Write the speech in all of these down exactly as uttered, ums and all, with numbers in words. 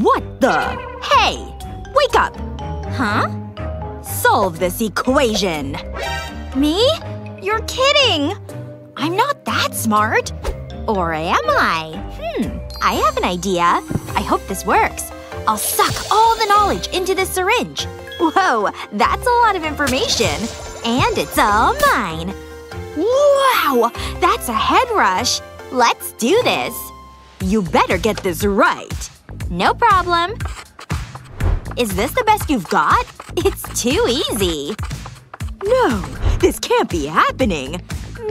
What the? Hey! Wake up! Huh? Solve this equation. Me? You're kidding! I'm not that smart. Or am I? Hmm. I have an idea. I hope this works. I'll suck all the knowledge into this syringe. Whoa, that's a lot of information. And it's all mine. Wow! That's a head rush. Let's do this. You better get this right. No problem. Is this the best you've got? It's too easy. No. This can't be happening.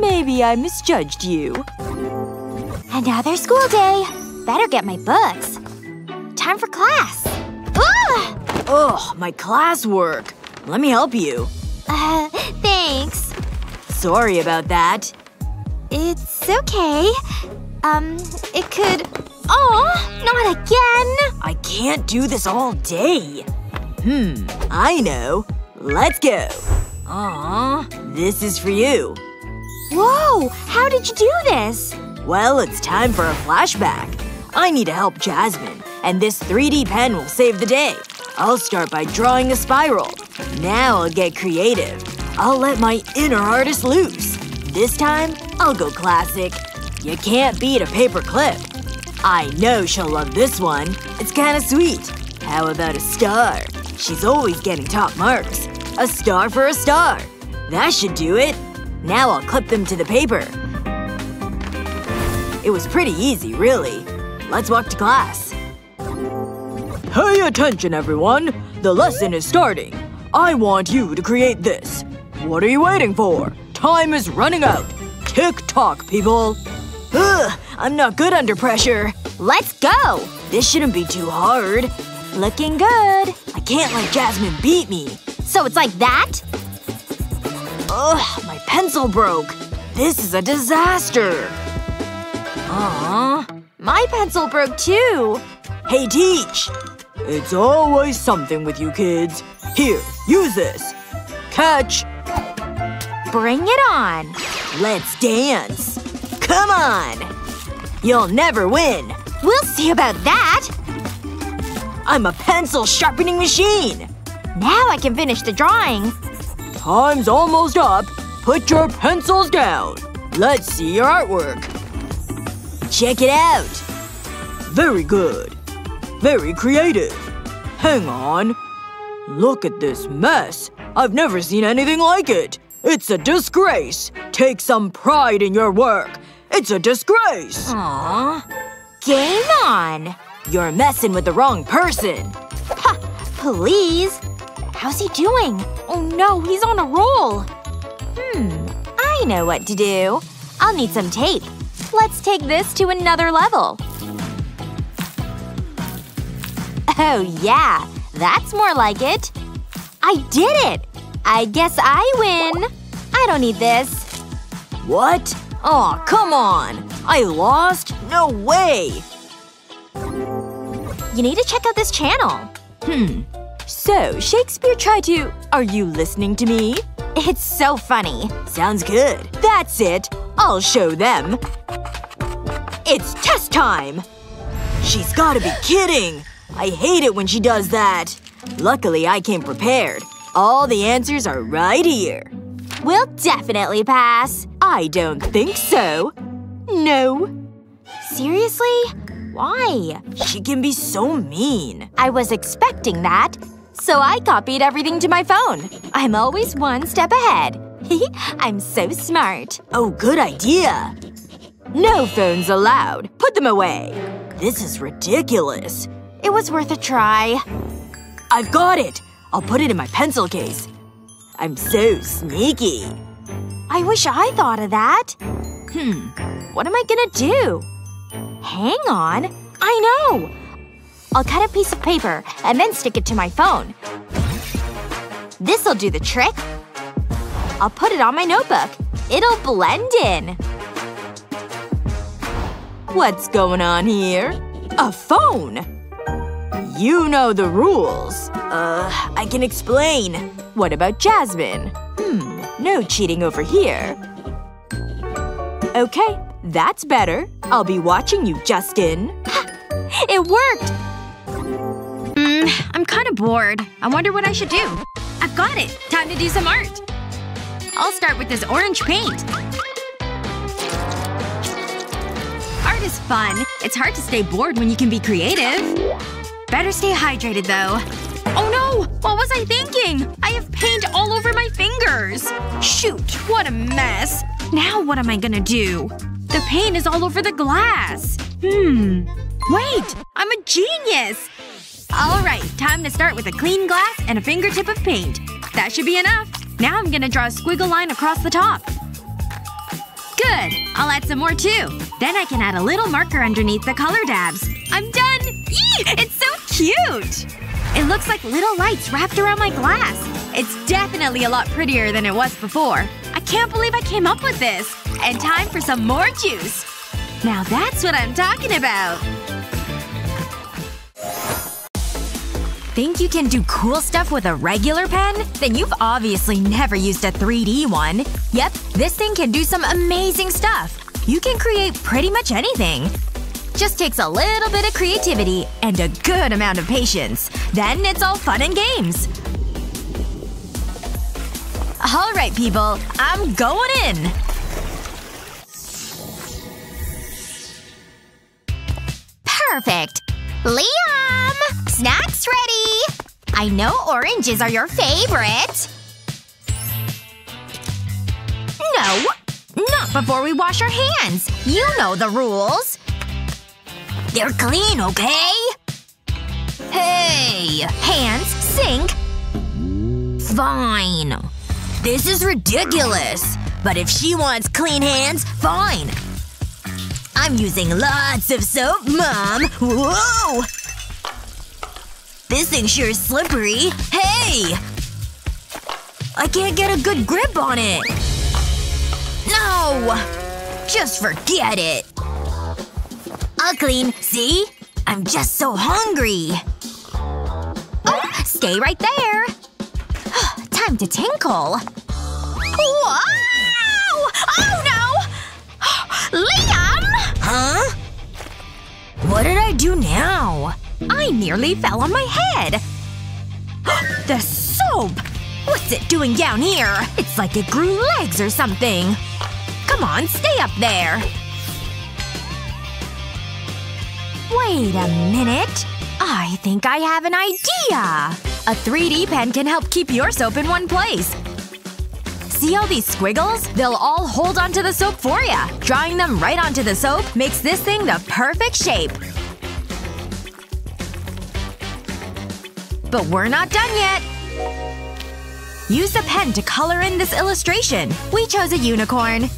Maybe I misjudged you. Another school day. Better get my books. Time for class. Ugh! Ugh, my classwork. Let me help you. Uh, thanks. Sorry about that. It's okay. Um, it could… Aw! Not again! I can't do this all day. Hmm. I know. Let's go. Aw. This is for you. Whoa! How did you do this? Well, it's time for a flashback. I need to help Jasmine, and this three D pen will save the day. I'll start by drawing a spiral. Now I'll get creative. I'll let my inner artist loose. This time, I'll go classic. You can't beat a paper clip. I know she'll love this one. It's kinda sweet. How about a star? She's always getting top marks. A star for a star. That should do it. Now I'll clip them to the paper. It was pretty easy, really. Let's walk to class. Pay attention, everyone. The lesson is starting. I want you to create this. What are you waiting for? Time is running out. Tick-tock, people. Ugh! I'm not good under pressure. Let's go! This shouldn't be too hard. Looking good. I can't let Jasmine beat me. So it's like that? Ugh, my pencil broke. This is a disaster. Aww. My pencil broke too. Hey, Teach! It's always something with you kids. Here, use this. Catch. Bring it on. Let's dance. Come on! You'll never win. We'll see about that. I'm a pencil sharpening machine. Now I can finish the drawing. Time's almost up. Put your pencils down. Let's see your artwork. Check it out. Very good. Very creative. Hang on. Look at this mess. I've never seen anything like it. It's a disgrace. Take some pride in your work. It's a disgrace. Aww. Game on. You're messing with the wrong person. Ha! Please. How's he doing? Oh no, he's on a roll. Hmm. I know what to do. I'll need some tape. Let's take this to another level. Oh yeah. That's more like it. I did it! I guess I win. I don't need this. What? Aw, oh, come on! I lost? No way! You need to check out this channel. Hmm. So, Shakespeare tried to… Are you listening to me? It's so funny. Sounds good. That's it. I'll show them. It's test time! She's gotta be kidding! I hate it when she does that. Luckily, I came prepared. All the answers are right here. We'll definitely pass. I don't think so. No. Seriously? Why? She can be so mean. I was expecting that. So I copied everything to my phone. I'm always one step ahead. I'm so smart. Oh, good idea. No phones allowed. Put them away. This is ridiculous. It was worth a try. I've got it. I'll put it in my pencil case. I'm so sneaky. I wish I thought of that. Hmm. What am I gonna do? Hang on. I know! I'll cut a piece of paper and then stick it to my phone. This'll do the trick. I'll put it on my notebook. It'll blend in. What's going on here? A phone! You know the rules. Uh, I can explain. What about Jasmine? Hmm. No cheating over here. Okay. That's better. I'll be watching you, Justin. It worked! Hmm, I'm kinda bored. I wonder what I should do. I've got it! Time to do some art! I'll start with this orange paint. Art is fun. It's hard to stay bored when you can be creative. Better stay hydrated, though. Oh no! What was I thinking? I have paint all over my fingers! Shoot, what a mess. Now what am I gonna do? The paint is all over the glass. Hmm. Wait! I'm a genius! Alright, time to start with a clean glass and a fingertip of paint. That should be enough. Now I'm gonna draw a squiggle line across the top. Good! I'll add some more too. Then I can add a little marker underneath the color dabs. I'm done! Eee! It's so cute! It looks like little lights wrapped around my glass. It's definitely a lot prettier than it was before. I can't believe I came up with this! And time for some more juice! Now that's what I'm talking about! Think you can do cool stuff with a regular pen? Then you've obviously never used a three D one. Yep, this thing can do some amazing stuff. You can create pretty much anything. Just takes a little bit of creativity and a good amount of patience. Then it's all fun and games. Alright people, I'm going in! Perfect! Liam! Snacks ready! I know oranges are your favorite. No! Not before we wash our hands! You know the rules! They're clean, okay? Hey! Hands, sink. Fine. This is ridiculous. But if she wants clean hands, fine. I'm using lots of soap, Mom! Whoa! This thing sure is slippery. Hey! I can't get a good grip on it. No! Just forget it. I'll clean. See? I'm just so hungry. Oh! Stay right there! Time to tinkle. Whoa! Oh no! Liam! Huh? What did I do now? I nearly fell on my head! The soap! What's it doing down here? It's like it grew legs or something. Come on, stay up there. Wait a minute. I think I have an idea. A three D pen can help keep your soap in one place. See all these squiggles? They'll all hold onto the soap for ya. Drawing them right onto the soap makes this thing the perfect shape. But we're not done yet. Use the pen to color in this illustration. We chose a unicorn.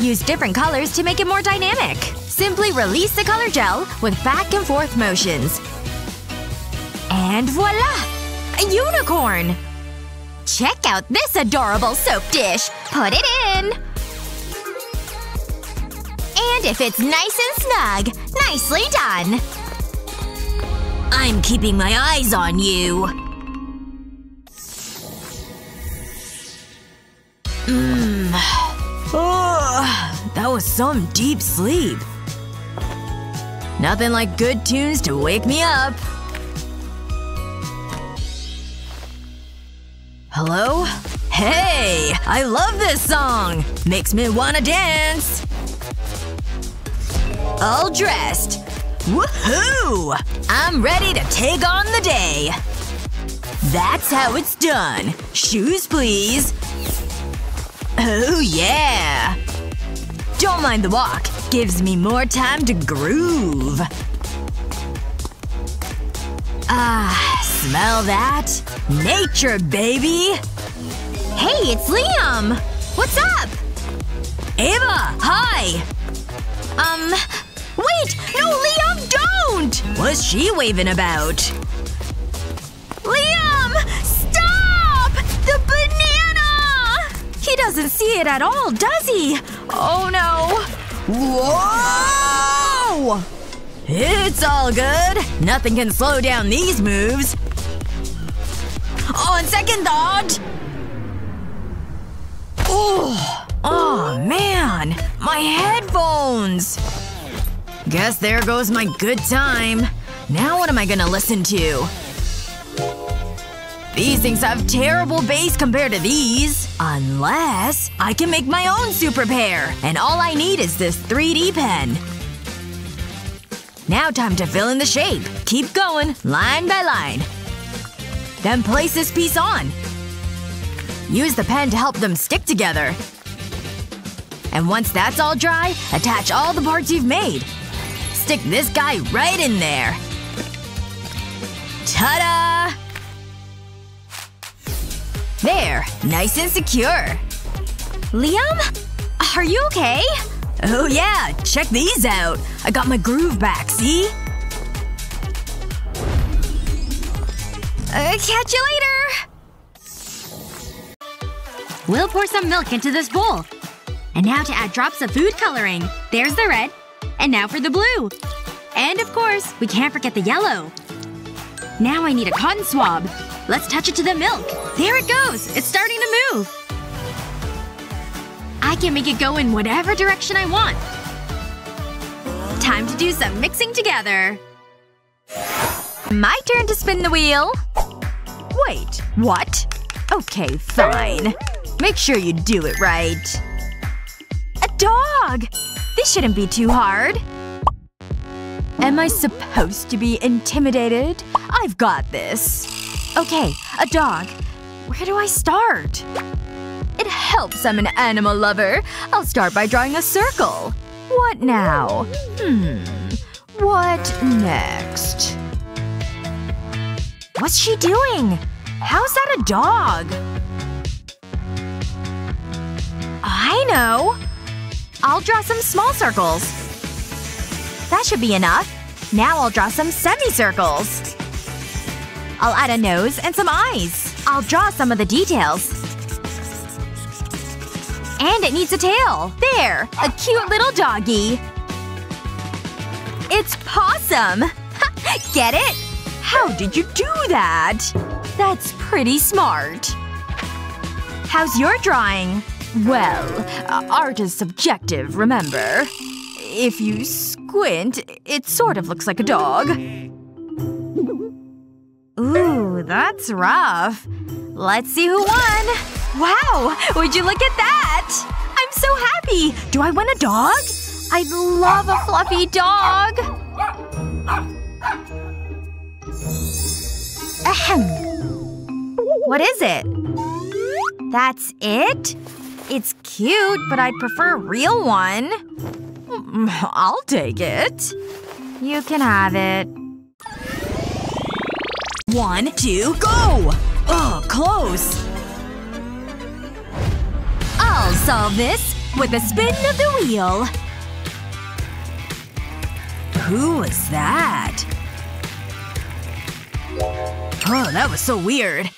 Use different colors to make it more dynamic. Simply release the color gel with back and forth motions. And voila! A unicorn! Check out this adorable soap dish! Put it in! And if it's nice and snug, nicely done! I'm keeping my eyes on you. Mmm. Oh, that was some deep sleep. Nothing like good tunes to wake me up. Hello? Hey! I love this song! Makes me wanna dance! All dressed. Woohoo! I'm ready to take on the day. That's how it's done. Shoes, please. Oh yeah! Don't mind the walk. Gives me more time to groove. Ah, smell that? Nature, baby! Hey, it's Liam! What's up? Ava, hi! Um, wait! No, Liam, don't! What's she waving about? Liam! Stop! The banana! He doesn't see it at all, does he? Oh no. Whoa! It's all good. Nothing can slow down these moves. On second thought… Oh, oh man! My headphones! Guess there goes my good time. Now what am I gonna listen to? These things have terrible bass compared to these. Unless I can make my own super pair. And all I need is this three D pen. Now time to fill in the shape. Keep going, line by line. Then place this piece on. Use the pen to help them stick together. And once that's all dry, attach all the parts you've made. Stick this guy right in there. Ta-da! There. Nice and secure. Liam? Are you okay? Oh yeah. Check these out. I got my groove back, see? Uh, catch you later! We'll pour some milk into this bowl. And now to add drops of food coloring. There's the red. And now for the blue. And of course, we can't forget the yellow. Now I need a cotton swab. Let's touch it to the milk. There it goes! It's starting to move! I can make it go in whatever direction I want. Time to do some mixing together. My turn to spin the wheel. Wait. What? Okay, fine. Make sure you do it right. A dog! This shouldn't be too hard. Am I supposed to be intimidated? I've got this. Okay, a dog. Where do I start? It helps I'm an animal lover. I'll start by drawing a circle. What now? Hmm. What next? What's she doing? How's that a dog? I know. I'll draw some small circles. That should be enough. Now I'll draw some semicircles. I'll add a nose and some eyes. I'll draw some of the details. And it needs a tail. There! A cute little doggy. It's Possum! Get it? How did you do that? That's pretty smart. How's your drawing? Well, uh, art is subjective, remember? If you squint, it sort of looks like a dog. Ooh, that's rough. Let's see who won! Wow! Would you look at that! I'm so happy! Do I win a dog? I'd love a fluffy dog! Ahem. What is it? That's it? It's cute, but I'd prefer a real one. I'll take it. You can have it. One, two, go! Oh, close! I'll solve this with a spin of the wheel. Who was that? Oh, that was so weird.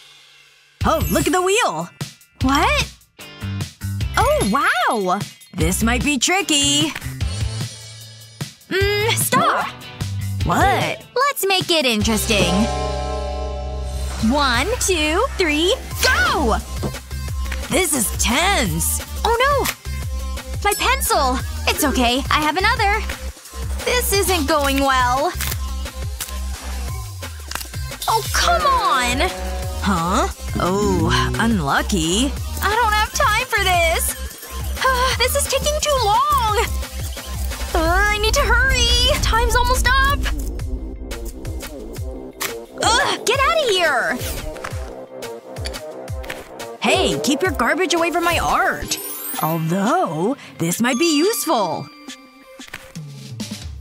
Oh, look at the wheel! What? Oh, wow! This might be tricky. Mmm, stop! What? Let's make it interesting. One, two, three, go! This is tense. Oh no! My pencil! It's okay, I have another. This isn't going well. Oh, come on! Huh? Oh, unlucky. I don't have time for this! Uh, this is taking too long! Uh, I need to hurry! Time's almost up! Ugh! Get out of here! Hey, keep your garbage away from my art! Although, this might be useful.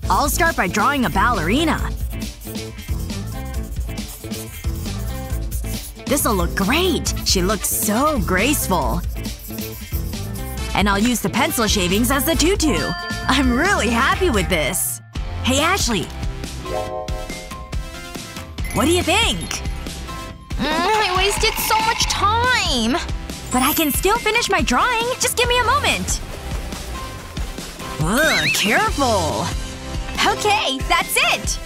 I'll start by drawing a ballerina. This'll look great! She looks so graceful. And I'll use the pencil shavings as the tutu. I'm really happy with this. Hey, Ashley. What do you think? Mm, I wasted so much time! But I can still finish my drawing! Just give me a moment! Ugh, careful! Okay, that's it!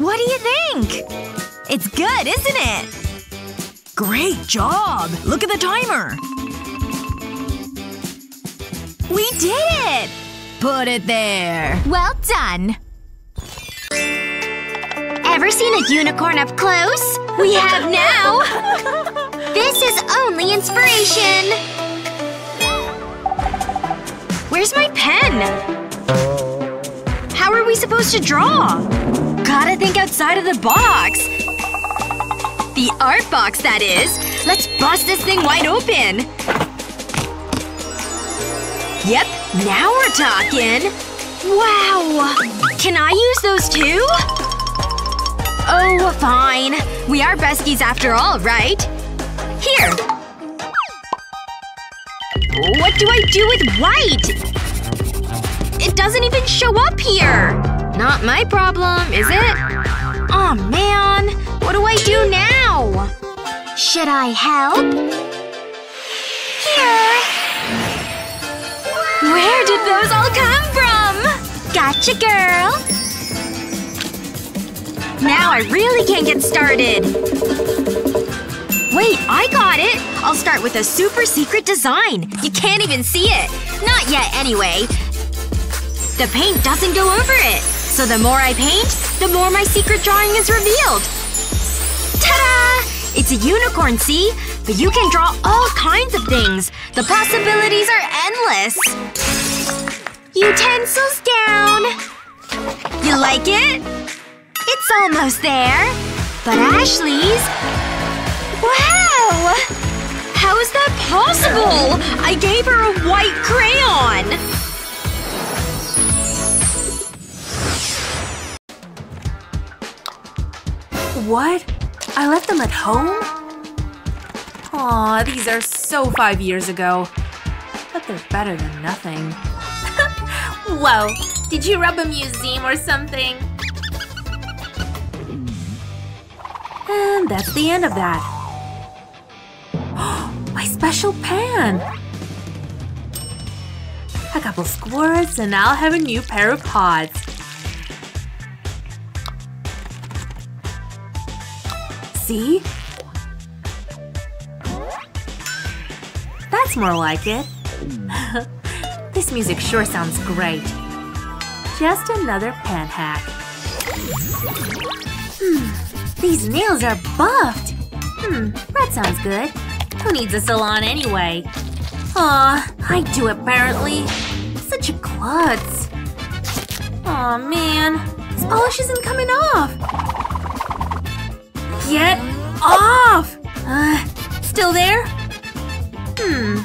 What do you think? It's good, isn't it? Great job! Look at the timer! We did it! Put it there. Well done. Ever seen a unicorn up close? We have now! This is only inspiration! Where's my pen? How are we supposed to draw? Gotta think outside of the box! The art box, that is! Let's bust this thing wide open! Yep, now we're talking! Wow! Can I use those too? Oh, fine. We are besties after all, right? Here. What do I do with white? It doesn't even show up here! Not my problem, is it? Aw, man. What do I do now? Should I help? Here. Where did those all come from? Gotcha, girl! Now I really can't get started. Wait, I got it! I'll start with a super secret design. You can't even see it. Not yet, anyway. The paint doesn't go over it. So the more I paint, the more my secret drawing is revealed. Ta-da! It's a unicorn, see? But you can draw all kinds of things. The possibilities are endless. Utensils down. You like it? It's almost there. But Ashley's… Wow! How is that possible? I gave her a white crayon! What? I left them at home? Aw, these are so five years ago. But they're better than nothing. Whoa, did you rob a museum or something? And that's the end of that. My special pan! A couple squirts and I'll have a new pair of paws. See? That's more like it. This music sure sounds great. Just another pen hack. Hmm. These nails are buffed! Hmm. That sounds good. Who needs a salon anyway? Aw, I do apparently. Such a klutz. Aw, man. This polish isn't coming off! Get off! Uh, still there? Hmm.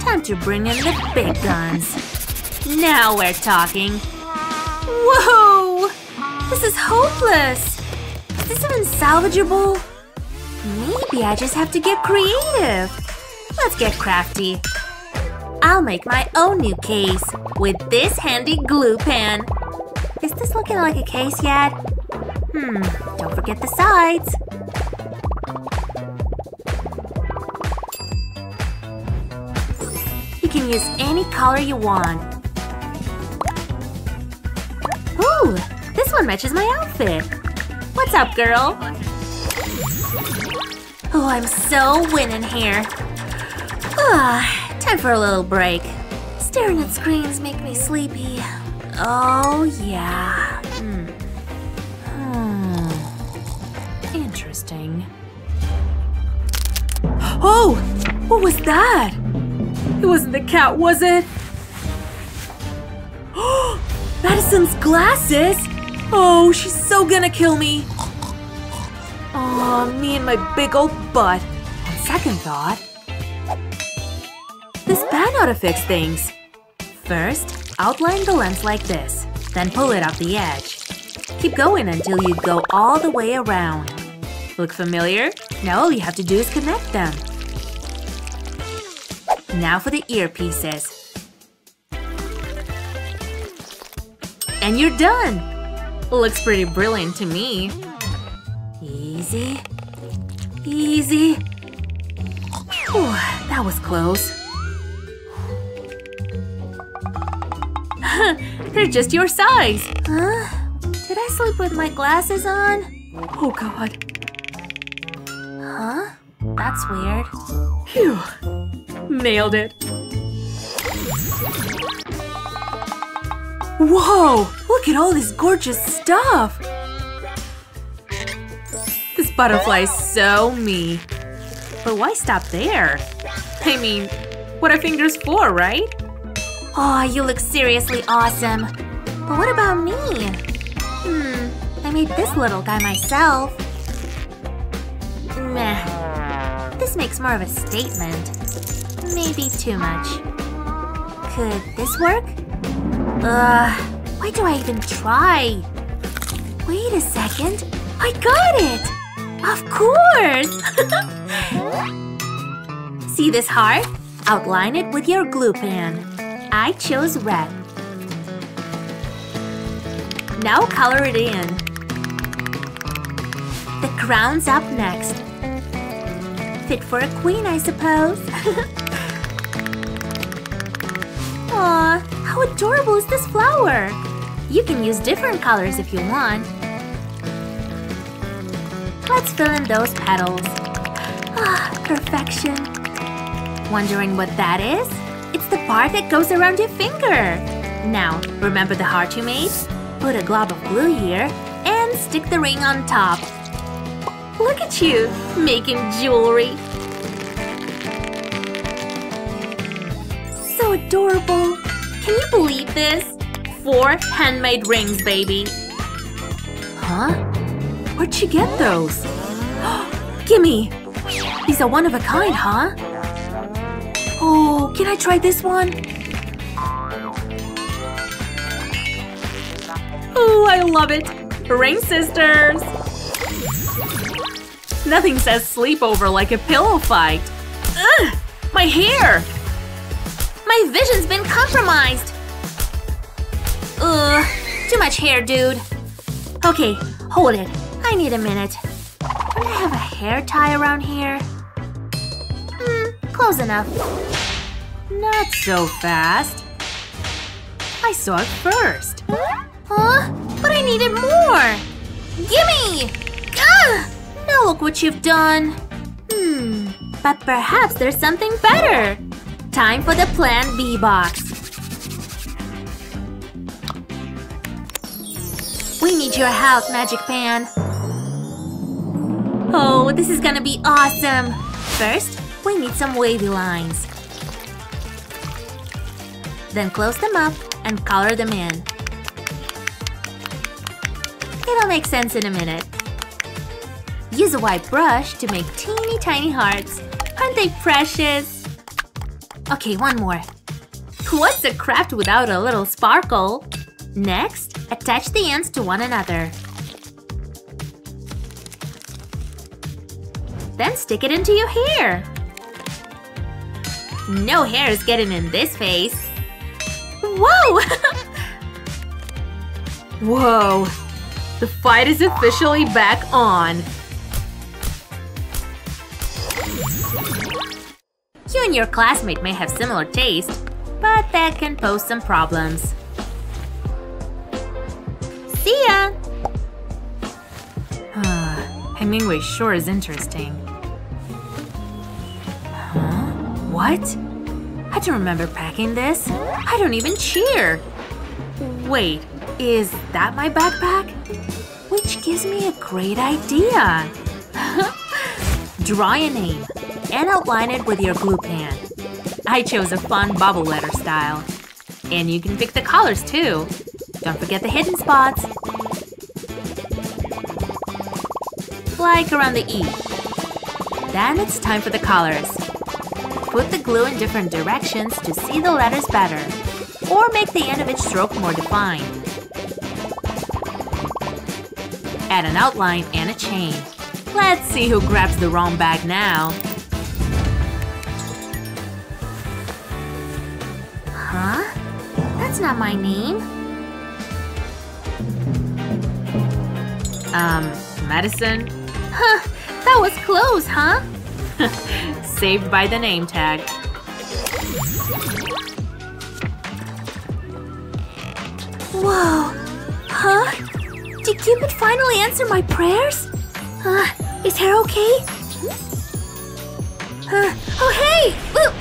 Time to bring in the big guns. Now we're talking. Whoa! This is hopeless! Is this even salvageable? Maybe I just have to get creative. Let's get crafty. I'll make my own new case with this handy glue pen. Is this looking like a case yet? Hmm. Don't forget the sides. You can use any color you want. Ooh! This one matches my outfit! What's up, girl? Oh, I'm so winning here. Ah, time for a little break. Staring at screens make me sleepy. Oh, yeah. Mm. Hmm. Interesting. Oh! What was that? It wasn't the cat, was it? Madison's glasses! Oh, she's so gonna kill me! Aw, me and my big old butt. On second thought… This pen ought to fix things. First, outline the lens like this. Then pull it off the edge. Keep going until you go all the way around. Look familiar? Now all you have to do is connect them. Now for the earpieces. And you're done! Looks pretty brilliant to me. Easy. Easy. Whew, that was close. They're just your size! Huh? Did I sleep with my glasses on? Oh god. Huh? That That's weird. Phew! Nailed it! Whoa! Look at all this gorgeous stuff! This butterfly is so me. But why stop there? I mean, what are fingers for, right? Aw, oh, you look seriously awesome. But what about me? Hmm, I made this little guy myself. Meh. This makes more of a statement. Maybe too much. Could this work? Ugh, why do I even try? Wait a second. I got it! Of course! See this heart? Outline it with your glue pen. I chose red. Now color it in. The crown's up next. Fit for a queen, I suppose. Aw, how adorable is this flower? You can use different colors if you want. Let's fill in those petals. Ah, perfection. Wondering what that is? It's the part that goes around your finger. Now, remember the heart you made? Put a glob of glue here and stick the ring on top. Look at you, making jewelry. So adorable. Can you believe this? Four handmade rings, baby. Huh? Where'd she get those? Gimme! These are one of a kind, huh? Oh, can I try this one? Oh, I love it! Ring sisters! Nothing says sleepover like a pillow fight. Ugh! My hair! My vision's been compromised! Ugh, too much hair, dude. Okay, hold it. I need a minute. Don't I have a hair tie around here? Hmm, close enough. Not so fast. I saw it first. Huh? But I needed more! Gimme! Ugh! Now look what you've done. Hmm, but perhaps there's something better. Time for the Plan B box. We need your help, Magic Pan. Oh, this is gonna be awesome! First, we need some wavy lines. Then close them up and color them in. It'll make sense in a minute. Use a white brush to make teeny tiny hearts. Aren't they precious? Okay, one more. What's a craft without a little sparkle? Next, attach the ends to one another. Then stick it into your hair. No hair is getting in this face. Whoa! Whoa! The fight is officially back on. You and your classmate may have similar taste, but that can pose some problems. See ya! Hemingway sure is interesting. Huh? What? I don't remember packing this. I don't even cheer. Wait, is that my backpack? Which gives me a great idea. Draw a name and outline it with your glue pen. I chose a fun bubble letter style. And you can pick the colors too. Don't forget the hidden spots. Like around the E. Then it's time for the colors. Put the glue in different directions to see the letters better, or make the end of each stroke more defined. Add an outline and a chain. Let's see who grabs the wrong bag now. Huh? That's not my name. Um, Madison? Huh, that was close, huh? Saved by the name tag. Whoa! Huh? Did Cupid finally answer my prayers? Uh, is hair okay? Uh, oh hey! Whoa!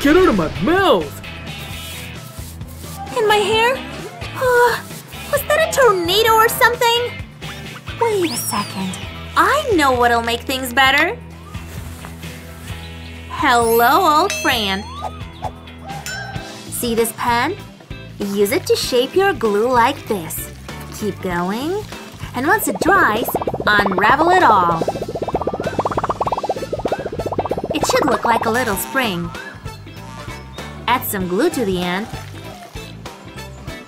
Get out of my mouth! And my hair? Oh, was that a tornado or something? Wait a second. I know what'll make things better. Hello, old friend. See this pen? Use it to shape your glue like this. Keep going. And once it dries, unravel it all. It should look like a little spring. Add some glue to the end.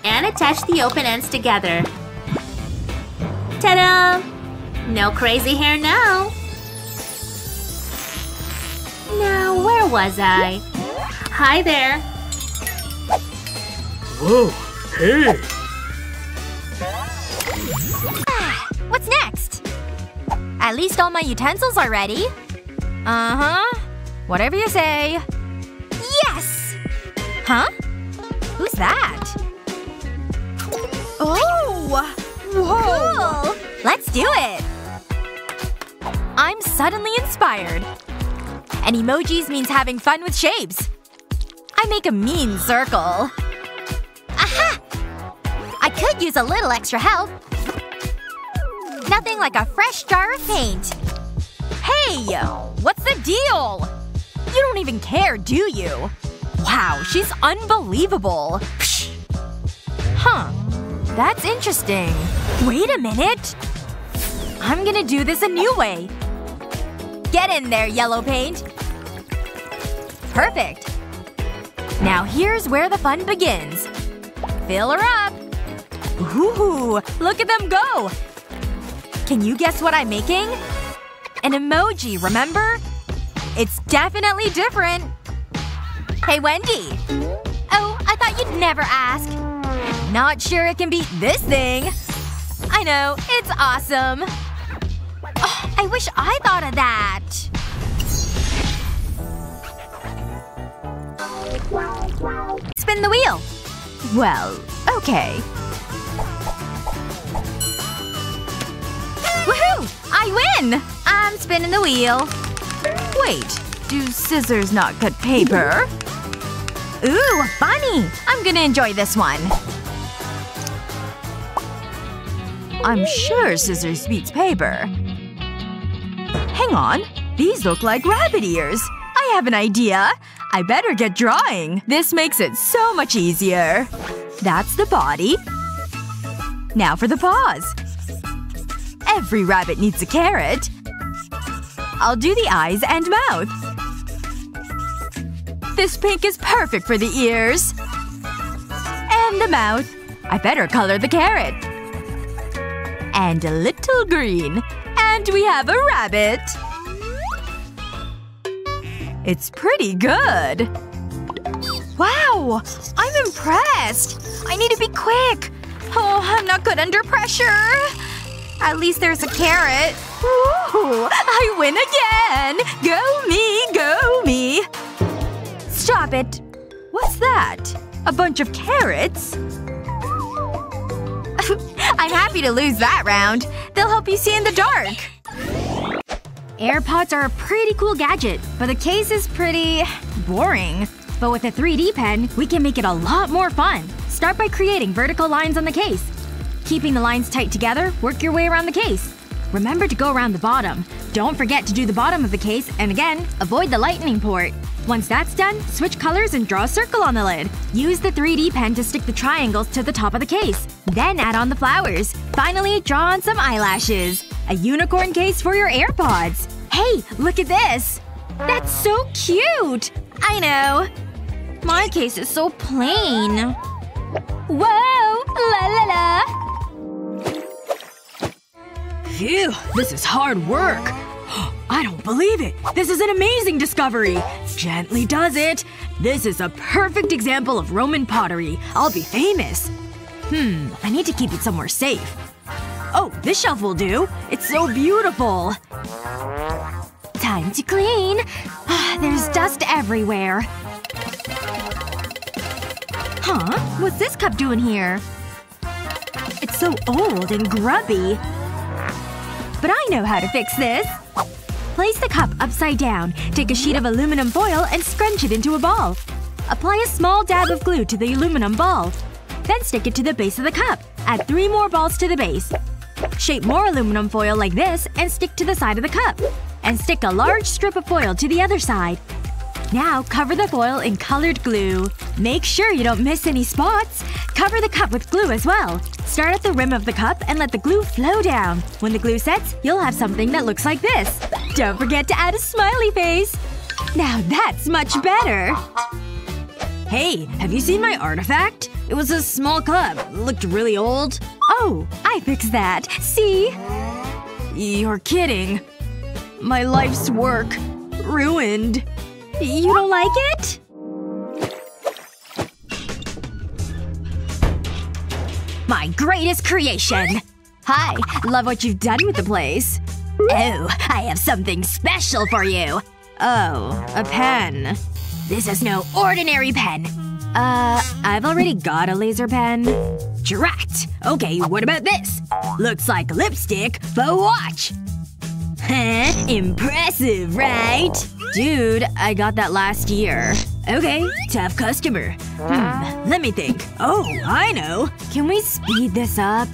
And attach the open ends together. Ta-da! No crazy hair now! Now, where was I? Hi there! Whoa! Hey! What's next? At least all my utensils are ready. Uh-huh. Whatever you say. Yes! Huh? Who's that? Oh! Whoa! Cool. Let's do it! I'm suddenly inspired. And emojis means having fun with shapes. I make a mean circle. Aha! I could use a little extra help. Nothing like a fresh jar of paint. Hey! What's the deal? You don't even care, do you? Wow, she's unbelievable. Psh. Huh. That's interesting. Wait a minute. I'm gonna do this a new way. Get in there, yellow paint. Perfect. Now here's where the fun begins. Fill her up. Ooh, look at them go! Can you guess what I'm making? An emoji, remember? It's definitely different. Hey, Wendy. Oh, I thought you'd never ask. Not sure it can beat this thing. I know, it's awesome. Oh, I wish I thought of that. Spin the wheel. Well, okay. Woohoo! I win! I'm spinning the wheel. Wait. Do scissors not cut paper? Ooh, bunny! I'm gonna enjoy this one. I'm sure scissors beats paper. Hang on. These look like rabbit ears. I have an idea. I better get drawing. This makes it so much easier. That's the body. Now for the paws. Every rabbit needs a carrot. I'll do the eyes and mouth. This pink is perfect for the ears. And the mouth. I better color the carrot. And a little green. And we have a rabbit. It's pretty good. Wow! I'm impressed! I need to be quick! Oh, I'm not good under pressure! At least there's a carrot. Ooh, I win again! Go me, go me! Stop it! What's that? A bunch of carrots? I'm happy to lose that round. They'll help you see in the dark. AirPods are a pretty cool gadget, but the case is pretty… boring. But with a three D pen, we can make it a lot more fun. Start by creating vertical lines on the case. Keeping the lines tight together, work your way around the case. Remember to go around the bottom. Don't forget to do the bottom of the case, and again, avoid the lightning port. Once that's done, switch colors and draw a circle on the lid. Use the three D pen to stick the triangles to the top of the case. Then add on the flowers. Finally, draw on some eyelashes. A unicorn case for your AirPods. Hey, look at this! That's so cute! I know. My case is so plain. Whoa! La la la! Phew, this is hard work. I don't believe it. This is an amazing discovery. Gently does it. This is a perfect example of Roman pottery. I'll be famous. Hmm, I need to keep it somewhere safe. Oh, this shelf will do. It's so beautiful. Time to clean. There's dust everywhere. Huh? What's this cup doing here? It's so old and grubby. But I know how to fix this. Place the cup upside down. Take a sheet of aluminum foil and scrunch it into a ball. Apply a small dab of glue to the aluminum ball. Then stick it to the base of the cup. Add three more balls to the base. Shape more aluminum foil like this and stick to the side of the cup. And stick a large strip of foil to the other side. Now cover the foil in colored glue. Make sure you don't miss any spots. Cover the cup with glue as well. Start at the rim of the cup and let the glue flow down. When the glue sets, you'll have something that looks like this. Don't forget to add a smiley face. Now that's much better! Hey, have you seen my artifact? It was a small cup. It looked really old. Oh, I fixed that. See? You're kidding. My life's work. Ruined. You don't like it? My greatest creation! Hi, love what you've done with the place. Oh, I have something special for you! Oh, a pen. This is no ordinary pen. Uh, I've already got a laser pen. Drat! Okay, what about this? Looks like lipstick, but watch! Huh? Impressive, right? Dude, I got that last year. Okay, tough customer. Hmm, let me think. Oh, I know! Can we speed this up?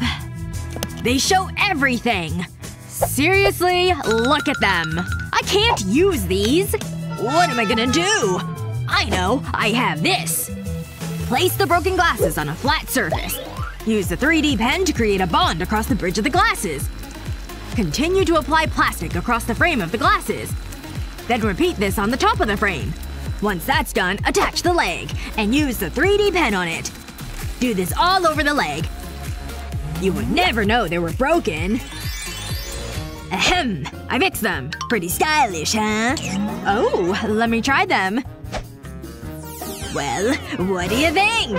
They show everything! Seriously? Look at them. I can't use these! What am I gonna do? I know! I have this! Place the broken glasses on a flat surface. Use the three D pen to create a bond across the bridge of the glasses. Continue to apply plastic across the frame of the glasses. Then repeat this on the top of the frame. Once that's done, attach the leg. And use the three D pen on it. Do this all over the leg. You would never know they were broken. Ahem. I fixed them. Pretty stylish, huh? Oh, let me try them. Well, what do you think?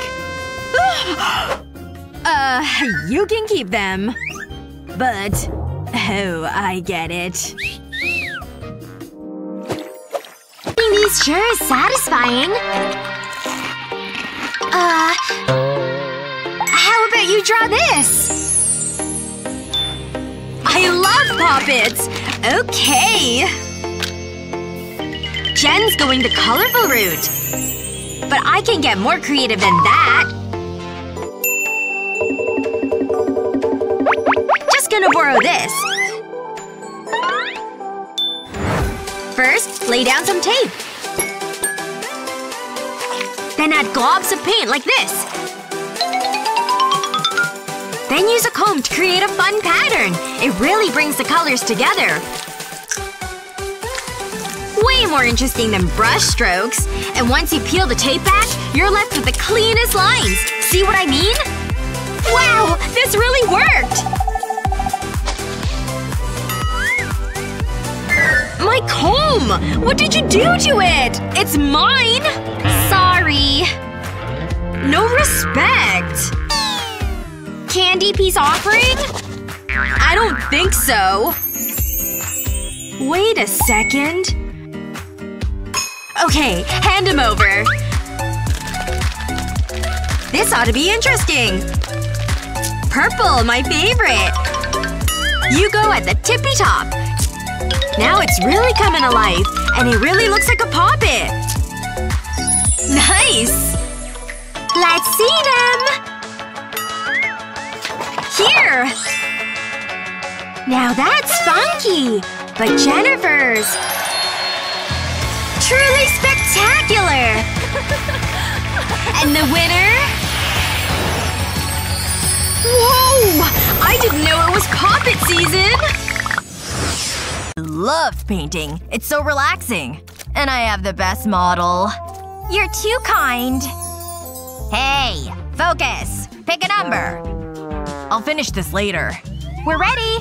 Uh, you can keep them. But… oh, I get it. These sure is satisfying. Uh… How about you draw this? I love Pop-Its! Okay! Jen's going the colorful route. But I can get more creative than that. Just gonna borrow this. First, lay down some tape. Then add globs of paint like this. Then use a comb to create a fun pattern. It really brings the colors together. Way more interesting than brush strokes. And once you peel the tape back, you're left with the cleanest lines. See what I mean? Wow! This really worked! My comb! What did you do to it? It's mine! Sorry. No respect. Candy piece offering? I don't think so. Wait a second. Okay, hand him over. This ought to be interesting. Purple, my favorite. You go at the tippy top. Now it's really coming alive. And it really looks like a Pop-It. Nice! Let's see them! Here! Now that's funky! But Jennifer's… truly spectacular! And the winner… Whoa! I didn't know it was Pop-It season! I love painting. It's so relaxing. And I have the best model. You're too kind. Hey! Focus! Pick a number. I'll finish this later. We're ready!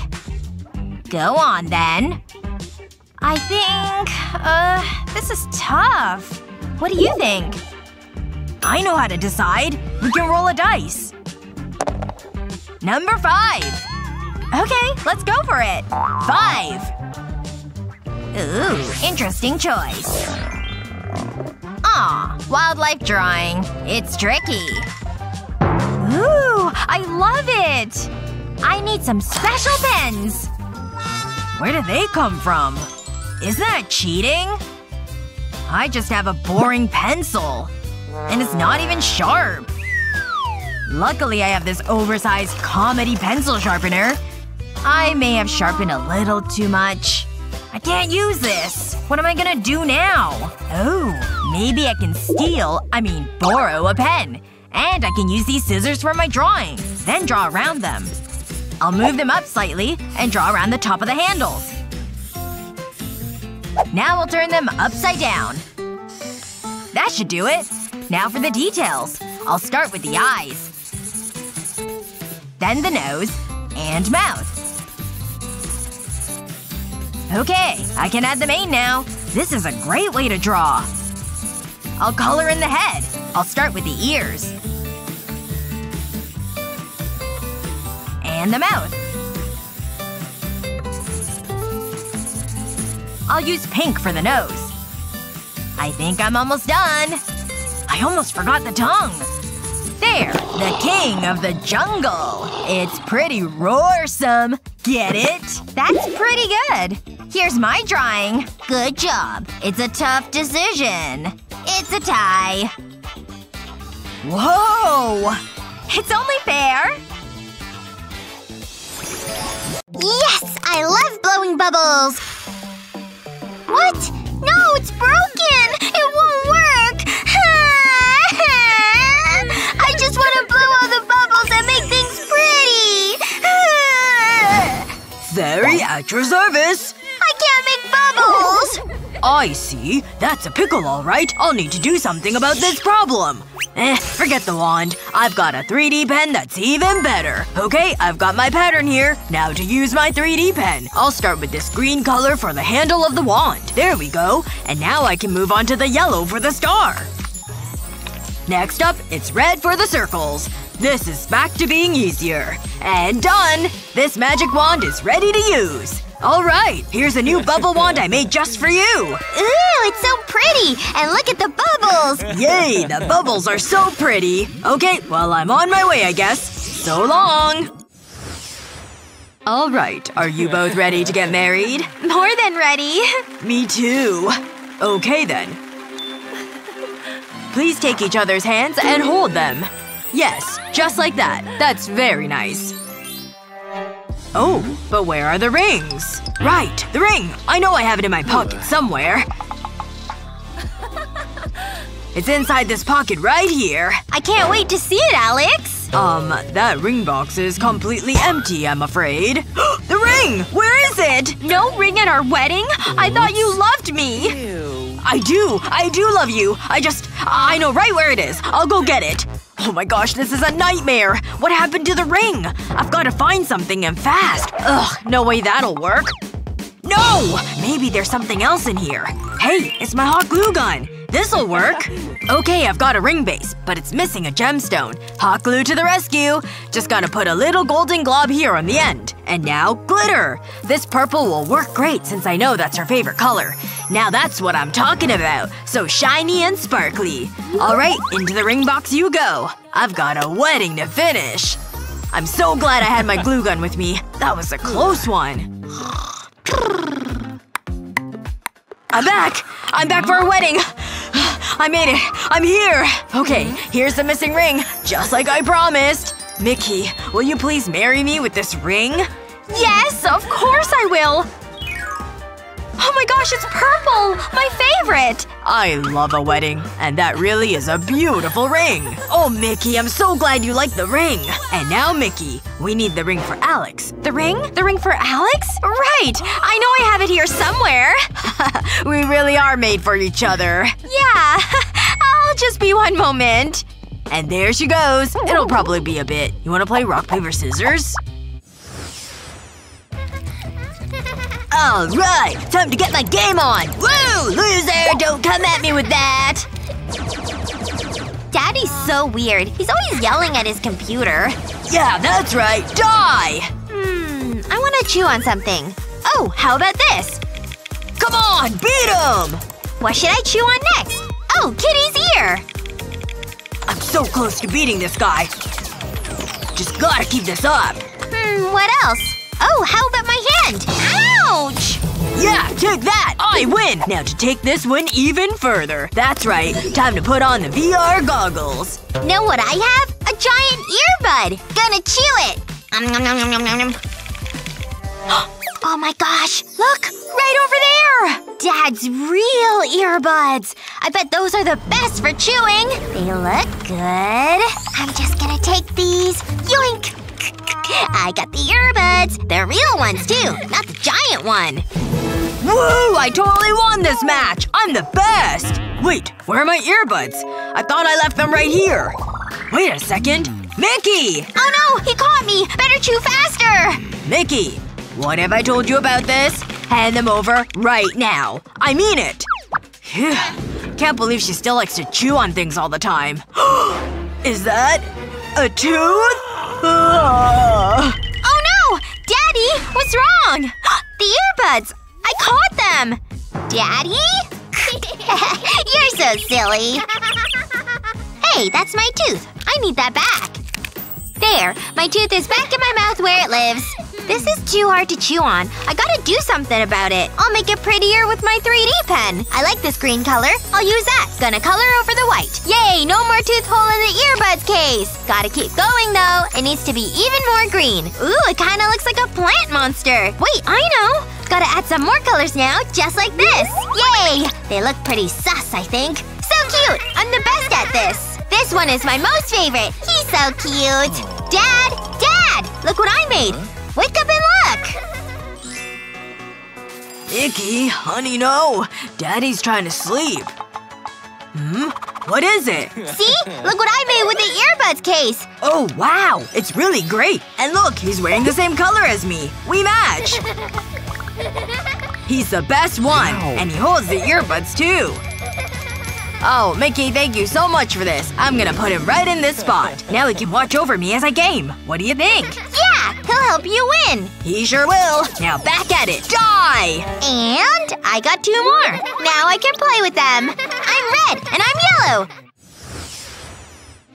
Go on, then. I think… uh, this is tough. What do you think? I know how to decide. We can roll a dice. Number five! Okay, let's go for it. Five! Ooh, interesting choice. Aw, wildlife drawing. It's tricky. Ooh, I love it! I need some special pens! Where do they come from? Isn't that cheating? I just have a boring pencil. And it's not even sharp. Luckily I have this oversized comedy pencil sharpener. I may have sharpened a little too much. I can't use this. What am I gonna do now? Oh, maybe I can steal, I mean borrow a pen. And I can use these scissors for my drawing. Then draw around them. I'll move them up slightly and draw around the top of the handles. Now we'll turn them upside down. That should do it. Now for the details. I'll start with the eyes. Then the nose. And mouth. Okay, I can add the mane now. This is a great way to draw. I'll color in the head. I'll start with the ears. And the mouth. I'll use pink for the nose. I think I'm almost done. I almost forgot the tongue. There! The king of the jungle! It's pretty roarsome. Get it? That's pretty good. Here's my drawing. Good job. It's a tough decision. It's a tie. Whoa! It's only fair! Yes! I love blowing bubbles! What? No, it's broken! It won't work! I just want to blow all the bubbles and make things pretty! Very at your service! I can't make bubbles! I see. That's a pickle, alright. I'll need to do something about this problem. Eh, forget the wand. I've got a three D pen that's even better. Okay, I've got my pattern here. Now to use my three D pen. I'll start with this green color for the handle of the wand. There we go. And now I can move on to the yellow for the star. Next up, it's red for the circles. This is back to being easier. And done! This magic wand is ready to use. Alright, here's a new bubble wand I made just for you! Ooh, it's so pretty! And look at the bubbles! Yay, the bubbles are so pretty! Okay, well I'm on my way, I guess. So long! Alright, are you both ready to get married? More than ready! Me too. Okay then. Please take each other's hands and hold them. Yes, just like that. That's very nice. Oh, but where are the rings? Right, the ring! I know I have it in my pocket somewhere. It's inside this pocket right here. I can't wait to see it, Alex! Um, that ring box is completely empty, I'm afraid. The ring! Where is it? No ring at our wedding? I thought you loved me! Ew. I do! I do love you! I just… I know right where it is. I'll go get it. Oh my gosh, this is a nightmare! What happened to the ring? I've gotta find something and fast. Ugh, no way that'll work. No! Maybe there's something else in here. Hey, it's my hot glue gun! This'll work! Okay, I've got a ring base, but it's missing a gemstone. Hot glue to the rescue! Just gotta put a little golden glob here on the end. And now, glitter! This purple will work great since I know that's her favorite color. Now that's what I'm talking about! So shiny and sparkly. Alright, into the ring box you go. I've got a wedding to finish. I'm so glad I had my glue gun with me. That was a close one. I'm back! I'm back for a wedding! I made it! I'm here! Okay, here's the missing ring. Just like I promised. Mickey, will you please marry me with this ring? Yes! Of course I will! Oh my gosh, it's purple! My favorite! I love a wedding. And that really is a beautiful ring. Oh, Mickey, I'm so glad you like the ring. And now, Mickey, we need the ring for Alex. The ring? The ring for Alex? Right! I know I have it here somewhere. We really are made for each other. Yeah. I'll just be one moment. And there she goes. It'll probably be a bit. You wanna play rock, paper, scissors? Alright! Time to get my game on! Woo! Loser! Don't come at me with that! Daddy's so weird. He's always yelling at his computer. Yeah, that's right. Die! Hmm. I wanna chew on something. Oh, how about this? Come on! Beat him! What should I chew on next? Oh, Kitty's ear! I'm so close to beating this guy. Just gotta keep this up. Hmm, what else? Oh, how about my hand? Ow! Ouch! Yeah, take that! I win! Now to take this one even further. That's right. Time to put on the V R goggles. Know what I have? A giant earbud! Gonna chew it! Om nom nom nom nom nom nom. Oh my gosh! Look! Right over there! Dad's real earbuds! I bet those are the best for chewing! They look good. I'm just gonna take these. Yoink! I got the earbuds. They're real ones, too. Not the giant one. Woo! I totally won this match! I'm the best! Wait, where are my earbuds? I thought I left them right here. Wait a second. Mickey! Oh no! He caught me! Better chew faster! Mickey, what have I told you about this? Hand them over right now. I mean it! Phew. Can't believe she still likes to chew on things all the time. Is that… a tooth? Oh no! Daddy! What's wrong? The earbuds! I caught them! Daddy? You're so silly. Hey, that's my tooth. I need that back. There. My tooth is back in my mouth where it lives. This is too hard to chew on. I gotta do something about it. I'll make it prettier with my three D pen. I like this green color. I'll use that. Gonna color over the white. Yay! No more tooth hole in the earbuds case! Gotta keep going, though. It needs to be even more green. Ooh, it kinda looks like a plant monster. Wait, I know! Gotta add some more colors now, just like this. Yay! They look pretty sus, I think. So cute! I'm the best at this. This one is my most favorite. He's so cute. Dad! Dad! Look what I made! Wake up and look! Icky, honey, no. Daddy's trying to sleep. Hmm? What is it? See? Look what I made with the earbuds case! Oh, wow! It's really great! And look, he's wearing the same color as me! We match! He's the best one! Wow. And he holds the earbuds, too! Oh, Mickey, thank you so much for this. I'm gonna put him right in this spot. Now he can watch over me as I game. What do you think? Yeah! He'll help you win! He sure will! Now back at it. Die! And I got two more. Now I can play with them. I'm red, and I'm yellow!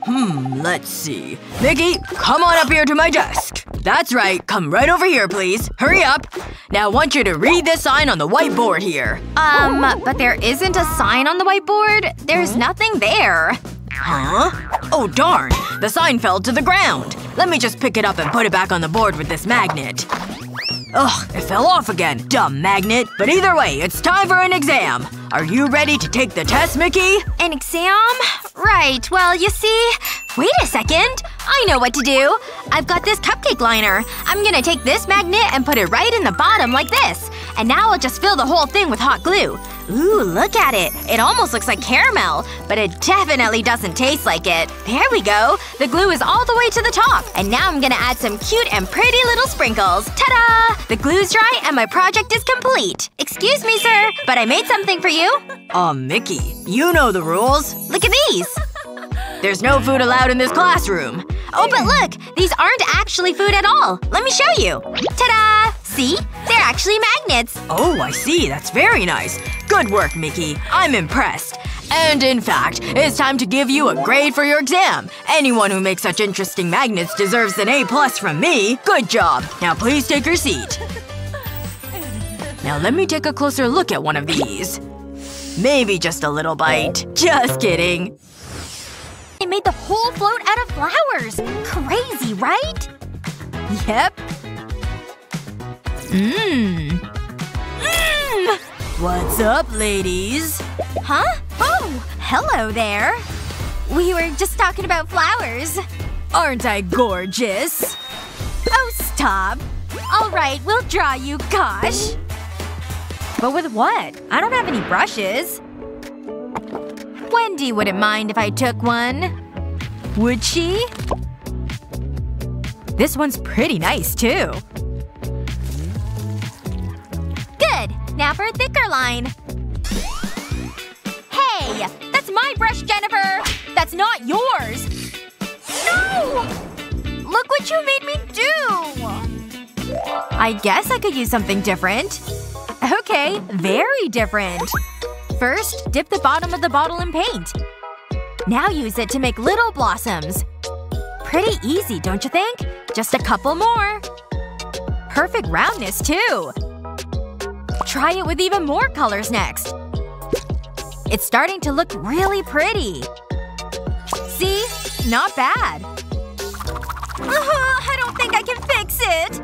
Hmm, let's see. Mickey, come on up here to my desk. That's right. Come right over here, please. Hurry up. Now I want you to read this sign on the whiteboard here. Um, but there isn't a sign on the whiteboard. There's nothing there. Huh? Oh darn. The sign fell to the ground. Let me just pick it up and put it back on the board with this magnet. Ugh, it fell off again. Dumb magnet. But either way, it's time for an exam. Are you ready to take the test, Mickey? An exam? Right. Well, you see… Wait a second. I know what to do. I've got this cupcake liner. I'm gonna take this magnet and put it right in the bottom like this. And now I'll just fill the whole thing with hot glue. Ooh, look at it. It almost looks like caramel. But it definitely doesn't taste like it. There we go. The glue is all the way to the top. And now I'm gonna add some cute and pretty little sprinkles. Ta-da! The glue's dry and my project is complete. Excuse me, sir, but I made something for you. Aw, uh, Mickey. You know the rules. Look at these. There's no food allowed in this classroom. Oh, but look! These aren't actually food at all. Let me show you. Ta-da! See? They're actually magnets. Oh, I see. That's very nice. Good work, Mickey. I'm impressed. And in fact, it's time to give you a grade for your exam. Anyone who makes such interesting magnets deserves an A plus from me. Good job. Now please take your seat. Now let me take a closer look at one of these. Maybe just a little bite. Just kidding. It made the whole float out of flowers! Crazy, right? Yep. Mmm. Mmm! What's up, ladies? Huh? Oh! Hello there. We were just talking about flowers. Aren't I gorgeous? Oh, stop. Alright, we'll draw you, gosh. But with what? I don't have any brushes. Wendy wouldn't mind if I took one. Would she? This one's pretty nice, too. Good! Now for a thicker line. Hey! That's my brush, Jennifer! That's not yours! No! Look what you made me do! I guess I could use something different. Okay, very different. First, dip the bottom of the bottle in paint. Now use it to make little blossoms. Pretty easy, don't you think? Just a couple more. Perfect roundness, too. Try it with even more colors next. It's starting to look really pretty. See? Not bad. Oh, I don't think I can fix it!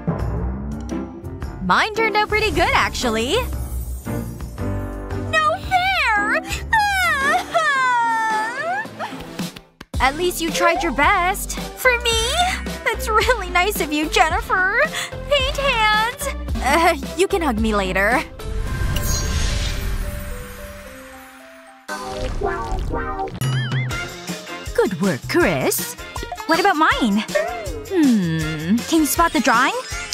Mine turned out pretty good, actually. No fair! At least you tried your best. For me? That's really nice of you, Jennifer. Paint hands! Uh, you can hug me later. Good work, Chris. What about mine? Hmm. Can you spot the drawing?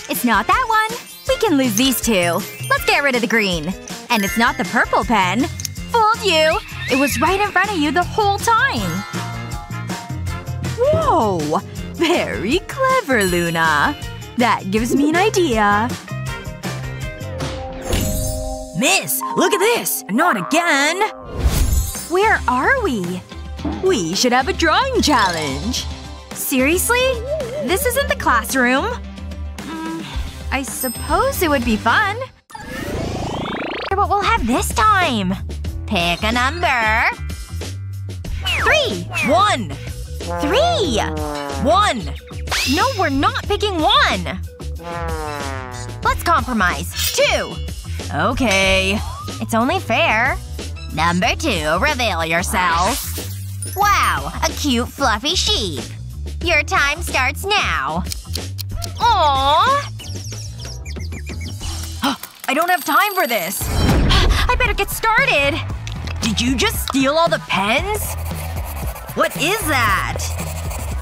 It's not that one. We can lose these two. Let's get rid of the green. And it's not the purple pen. Fooled you! It was right in front of you the whole time. Whoa! Very clever, Luna. That gives me an idea. Miss! Look at this! Not again! Where are we? We should have a drawing challenge! Seriously? This isn't the classroom. Mm, I suppose it would be fun. I wonder what we'll have this time. Pick a number. Three! One! Three! One! No, we're not picking one! Let's compromise. Two! Okay. It's only fair. Number two, reveal yourself. Wow, a cute fluffy sheep. Your time starts now. Aww! I don't have time for this! I better get started! Did you just steal all the pens? What is that?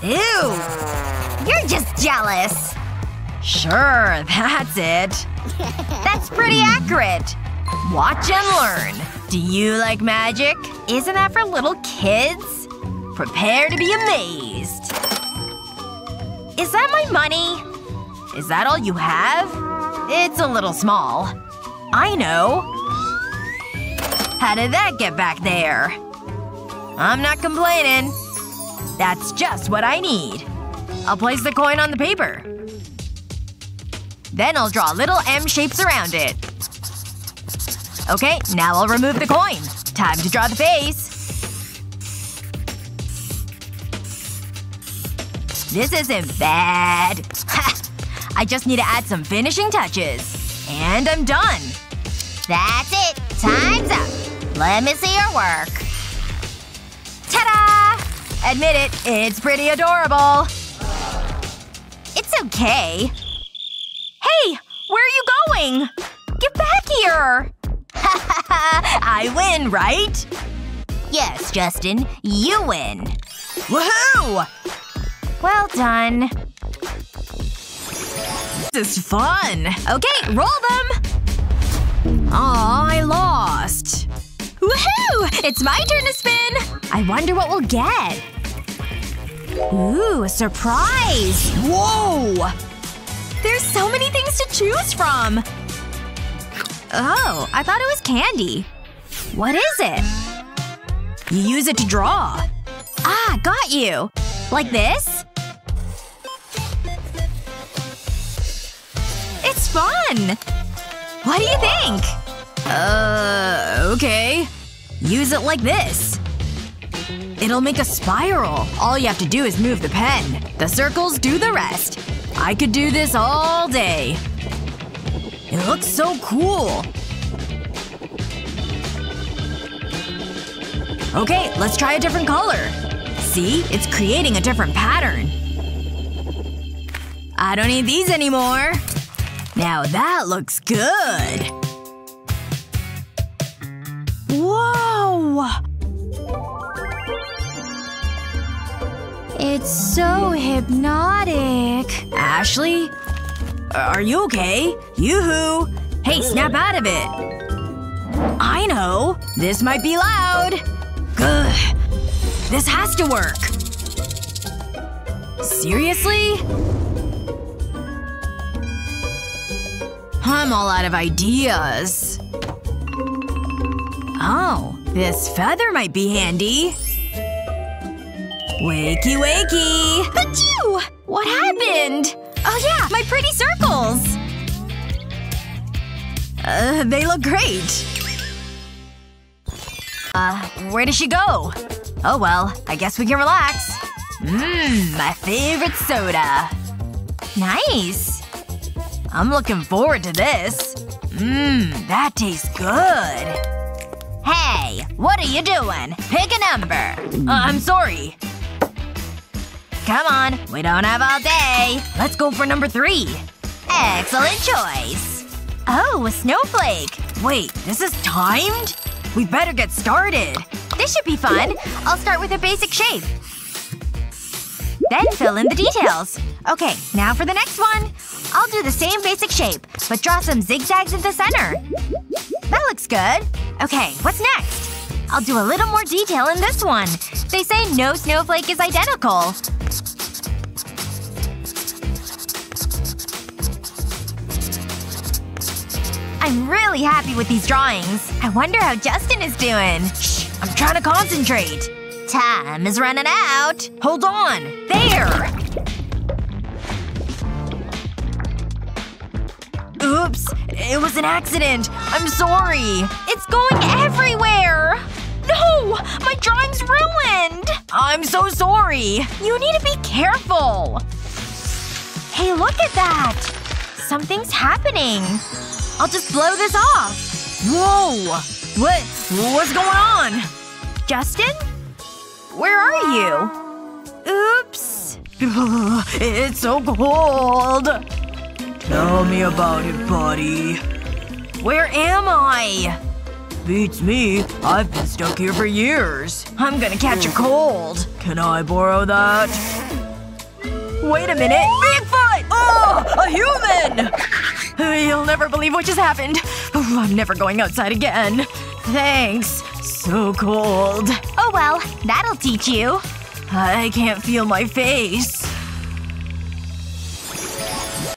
Ew! You're just jealous! Sure, that's it. That's pretty accurate. Watch and learn. Do you like magic? Isn't that for little kids? Prepare to be amazed. Is that my money? Is that all you have? It's a little small. I know. How did that get back there? I'm not complaining. That's just what I need. I'll place the coin on the paper. Then I'll draw little M shapes around it. Okay, now I'll remove the coin. Time to draw the face. This isn't bad. Ha! I just need to add some finishing touches. And I'm done. That's it. Time's up. Let me see your work. Ta-da! Admit it, it's pretty adorable. It's okay. Hey! Where are you going? Get back here! I win, right? Yes, Justin. You win. Woohoo! Well done. This is fun! Okay, roll them! Aw, I lost. Woohoo! It's my turn to spin! I wonder what we'll get. Ooh, a surprise! Whoa! There's so many things to choose from! Oh, I thought it was candy. What is it? You use it to draw. Ah, got you! Like this? It's fun! What do you think? Uh, okay. Use it like this. It'll make a spiral. All you have to do is move the pen. The circles do the rest. I could do this all day. It looks so cool! Okay, let's try a different color. See? It's creating a different pattern. I don't need these anymore. Now that looks good. Whoa! It's so hypnotic. Ashley? Are you okay? Yoo-hoo! Hey, snap out of it! I know! This might be loud! Gah. This has to work! Seriously? I'm all out of ideas. Oh. This feather might be handy. Wakey wakey! Achoo! What happened? Oh yeah! My pretty circles! Uh, they look great. Uh, where did she go? Oh well, I guess we can relax. Mmm, my favorite soda. Nice. I'm looking forward to this. Mmm, that tastes good. Hey! What are you doing? Pick a number! Uh, I'm sorry. Come on. We don't have all day. Let's go for number three. Excellent choice. Oh, a snowflake. Wait, this is timed? We better get started. This should be fun. I'll start with a basic shape. Then fill in the details. Okay, now for the next one. I'll do the same basic shape, but draw some zigzags at the center. That looks good. Okay, what's next? I'll do a little more detail in this one. They say no snowflake is identical. I'm really happy with these drawings. I wonder how Justin is doing. Shh, I'm trying to concentrate. Time is running out. Hold on. There! Oops. It was an accident. I'm sorry. It's going everywhere! No! My drawing's ruined! I'm so sorry. You need to be careful. Hey, look at that! Something's happening. I'll just blow this off. Whoa! What? What's going on? Justin? Where are you? Oops. It's so cold. Tell me about it, buddy. Where am I? Beats me. I've been stuck here for years. I'm gonna catch a cold. Can I borrow that? Wait a minute. Bigfoot! Oh! A human! You'll never believe what just happened. Oh, I'm never going outside again. Thanks. So cold. Oh well. That'll teach you. I can't feel my face.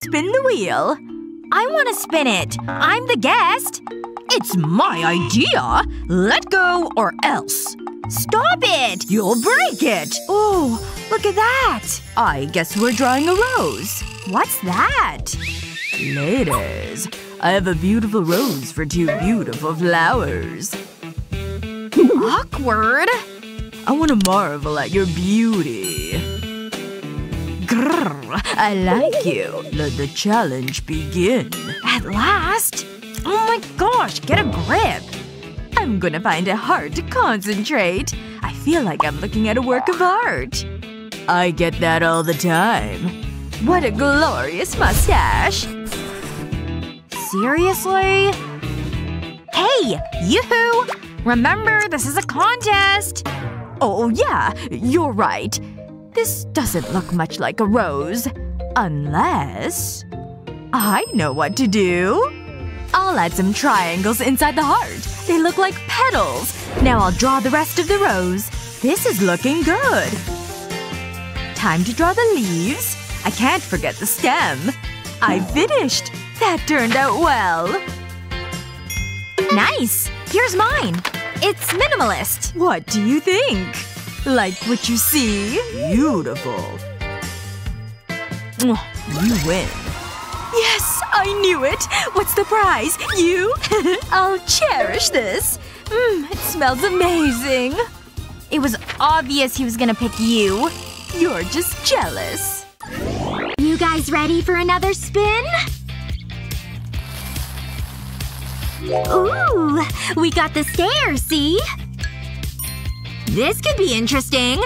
Spin the wheel. I want to spin it. I'm the guest. It's my idea. Let go or else. Stop it! You'll break it! Ooh, look at that! I guess we're drawing a rose. What's that? Ladies, I have a beautiful rose for two beautiful flowers. Awkward. I want to marvel at your beauty. Grrr, I like you. Let the challenge begin. At last? Oh my gosh, get a grip. I'm gonna find it hard to concentrate. I feel like I'm looking at a work of art. I get that all the time. What a glorious mustache. Seriously? Hey! Yoo-hoo! Remember, this is a contest! Oh yeah, you're right. This doesn't look much like a rose. Unless… I know what to do. I'll add some triangles inside the heart. They look like petals. Now I'll draw the rest of the rose. This is looking good. Time to draw the leaves. I can't forget the stem. I finished! That turned out well. Nice! Here's mine. It's minimalist. What do you think? Like what you see? Beautiful. You win. Yes! I knew it! What's the prize? You? I'll cherish this. Mmm, it smells amazing. It was obvious he was gonna pick you. You're just jealous. You guys ready for another spin? Ooh! We got the stairs, see? This could be interesting.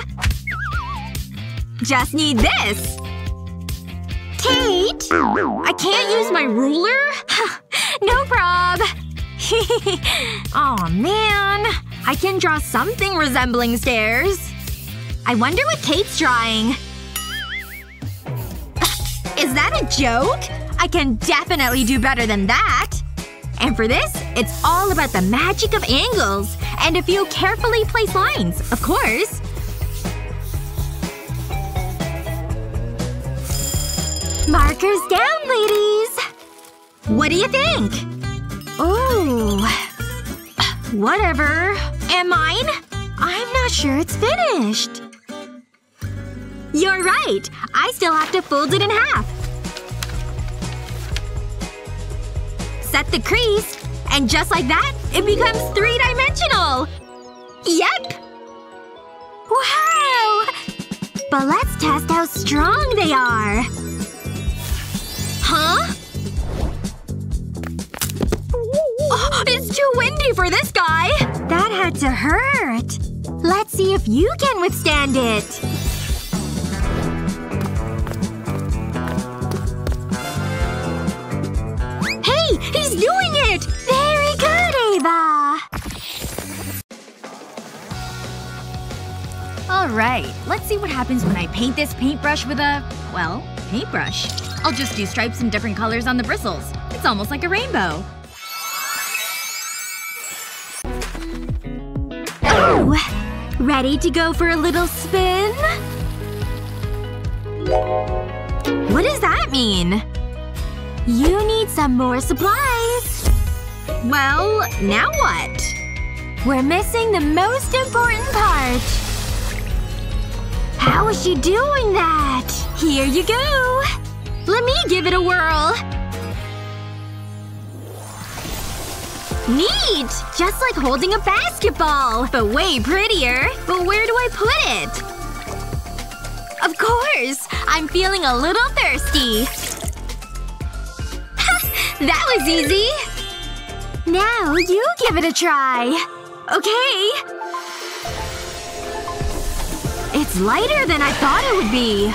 Just need this. Kate? I can't use my ruler? No prob. Aw, man. I can draw something resembling stairs. I wonder what Kate's drawing. Is that a joke? I can definitely do better than that. And for this, it's all about the magic of angles. And a few carefully placed lines, of course. Markers down, ladies! What do you think? Ooh. Whatever. And mine? I'm not sure it's finished. You're right. I still have to fold it in half. set the crease. And just like that, it becomes three-dimensional! Yep! Wow! But let's test how strong they are. Huh? Oh, it's too windy for this guy! That had to hurt. Let's see if you can withstand it. Hey! He's doing it! Very good, Ava! Alright. Let's see what happens when I paint this paintbrush with a… well, paintbrush. I'll just do stripes in different colors on the bristles. It's almost like a rainbow. Oh! Ready to go for a little spin? What does that mean? You need some more supplies. Well, now what? We're missing the most important part. How is she doing that? Here you go. Let me give it a whirl. Neat! Just like holding a basketball. But way prettier. But where do I put it? Of course! I'm feeling a little thirsty. That was easy! Now you give it a try. Okay. It's lighter than I thought it would be.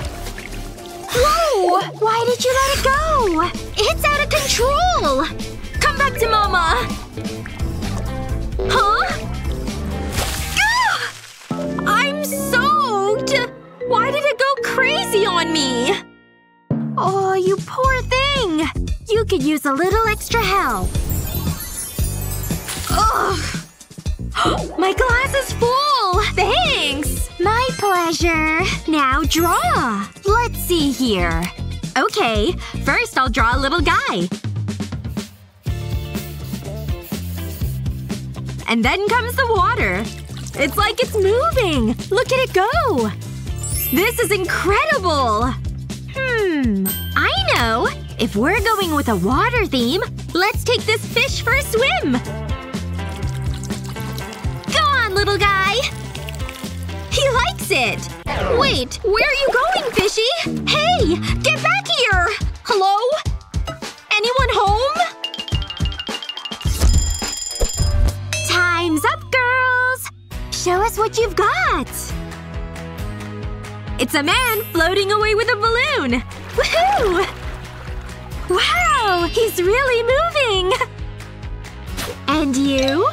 Whoa! Why did you let it go? It's out of control! Come back to mama! Huh? Gah! I'm soaked! Why did it go crazy on me? Oh, you poor thing! You could use a little extra help. Ugh! My glass is full! Thanks! My pleasure. Now draw. Let's see here. Okay. First I'll draw a little guy. And then comes the water. It's like it's moving! Look at it go! This is incredible! Hmm. I know! If we're going with a water theme, let's take this fish for a swim! Go on, little guy! He likes it! Wait, where are you going, fishy? Hey! Get back here! Hello? Anyone home? Time's up, girls! Show us what you've got! It's a man floating away with a balloon! Woohoo! Wow! He's really moving! And you?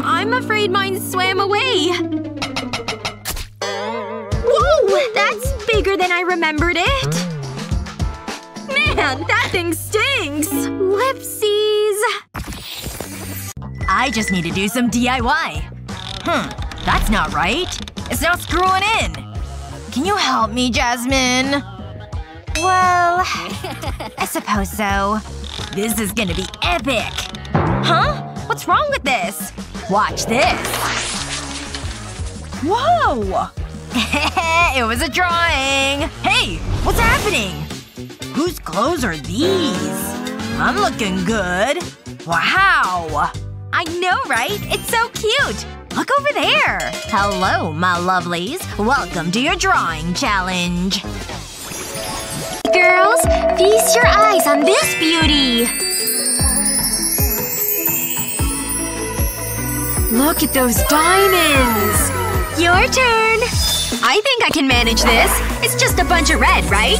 I'm afraid mine swam away. Whoa! That's bigger than I remembered it. Man, that thing stinks! Whoopsies. I just need to do some D I Y. Hmm. That's not right. It's not screwing in. Can you help me, Jasmine? Well… I suppose so. This is gonna be epic! Huh? What's wrong with this? Watch this. Whoa! It was a drawing! Hey! What's happening? Whose clothes are these? I'm looking good. Wow! I know, right? It's so cute! Look over there! Hello, my lovelies. Welcome to your drawing challenge. Girls, feast your eyes on this beauty! Look at those diamonds! Your turn! I think I can manage this. It's just a bunch of red, right?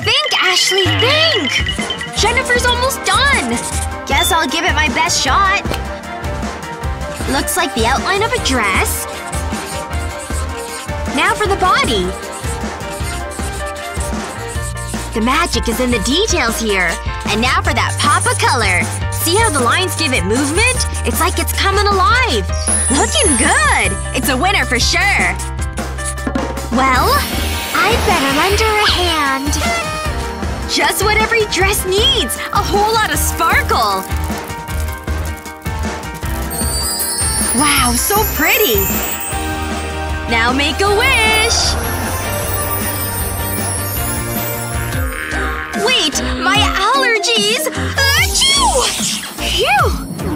Think, Ashley, think! Jennifer's almost done! Guess I'll give it my best shot. Looks like the outline of a dress. Now for the body. The magic is in the details here. And now for that pop of color. See how the lines give it movement? It's like it's coming alive. Looking good! It's a winner for sure. Well, I'd better lend her a hand. Just what every dress needs! A whole lot of sparkle! Wow, so pretty! Now make a wish! Wait! My allergies! Achoo! Phew!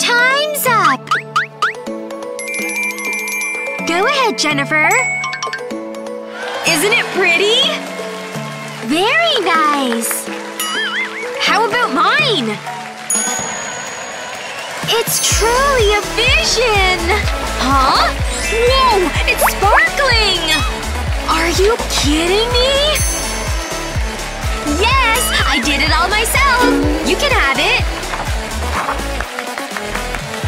Time's up! Go ahead, Jennifer. Isn't it pretty? Very nice! How about mine? It's truly a vision! Huh? Whoa! It's sparkling! Are you kidding me? Yes! I did it all myself! You can have it!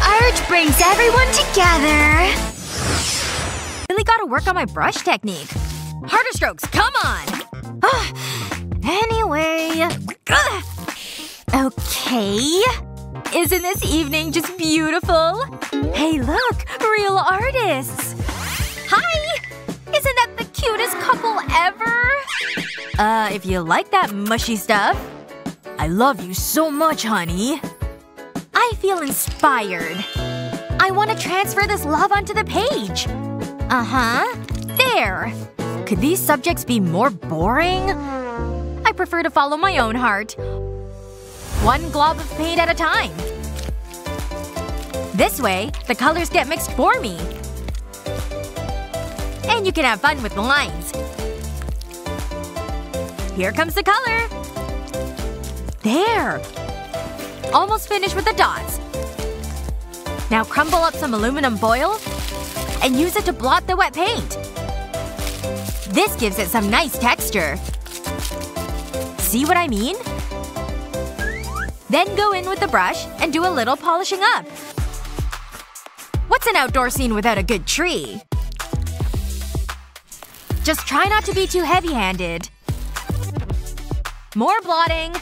Art brings everyone together! Really gotta work on my brush technique. Harder strokes, come on! Anyway… Ugh. Okay… Isn't this evening just beautiful? Hey look! Real artists! Hi! Isn't that the cutest couple ever? Uh, if you like that mushy stuff… I love you so much, honey. I feel inspired. I want to transfer this love onto the page. Uh-huh. There. Could these subjects be more boring? I prefer to follow my own heart. One glob of paint at a time. This way, the colors get mixed for me. And you can have fun with the lines. Here comes the color. There. Almost finished with the dots. Now crumble up some aluminum foil and use it to blot the wet paint. This gives it some nice texture. See what I mean? Then go in with the brush and do a little polishing up. What's an outdoor scene without a good tree? Just try not to be too heavy-handed. More blotting.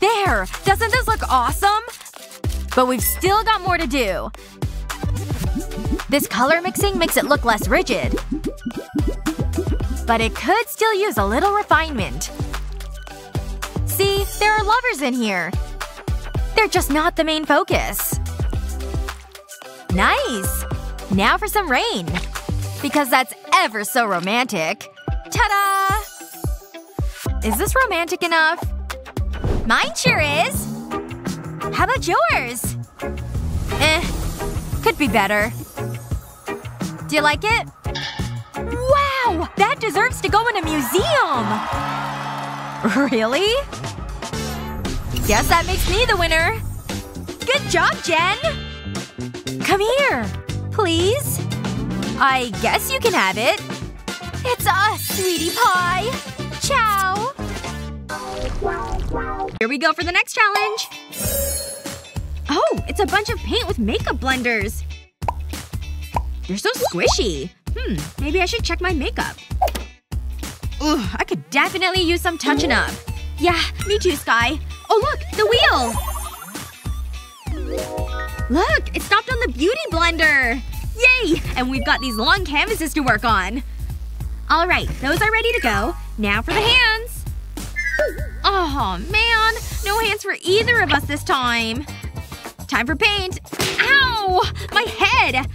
There! Doesn't this look awesome? But we've still got more to do. This color mixing makes it look less rigid. But it could still use a little refinement. See? There are lovers in here. They're just not the main focus. Nice! Now for some rain. Because that's ever so romantic. Ta-da! Is this romantic enough? Mine sure is! How about yours? Eh. Could be better. Do you like it? Wow! That deserves to go in a museum! Really? Guess that makes me the winner. Good job, Jen! Come here. Please? I guess you can have it. It's us, sweetie pie! Ciao! Here we go for the next challenge! Oh! It's a bunch of paint with makeup blenders! They're so squishy. Hmm. Maybe I should check my makeup. Ugh. I could definitely use some touching up. Yeah. Me too, Sky. Oh look! The wheel! Look! It stopped on the beauty blender! Yay! And we've got these long canvases to work on. Alright. Those are ready to go. Now for the hands! Oh man! No hands for either of us this time. Time for paint. Ow! My head!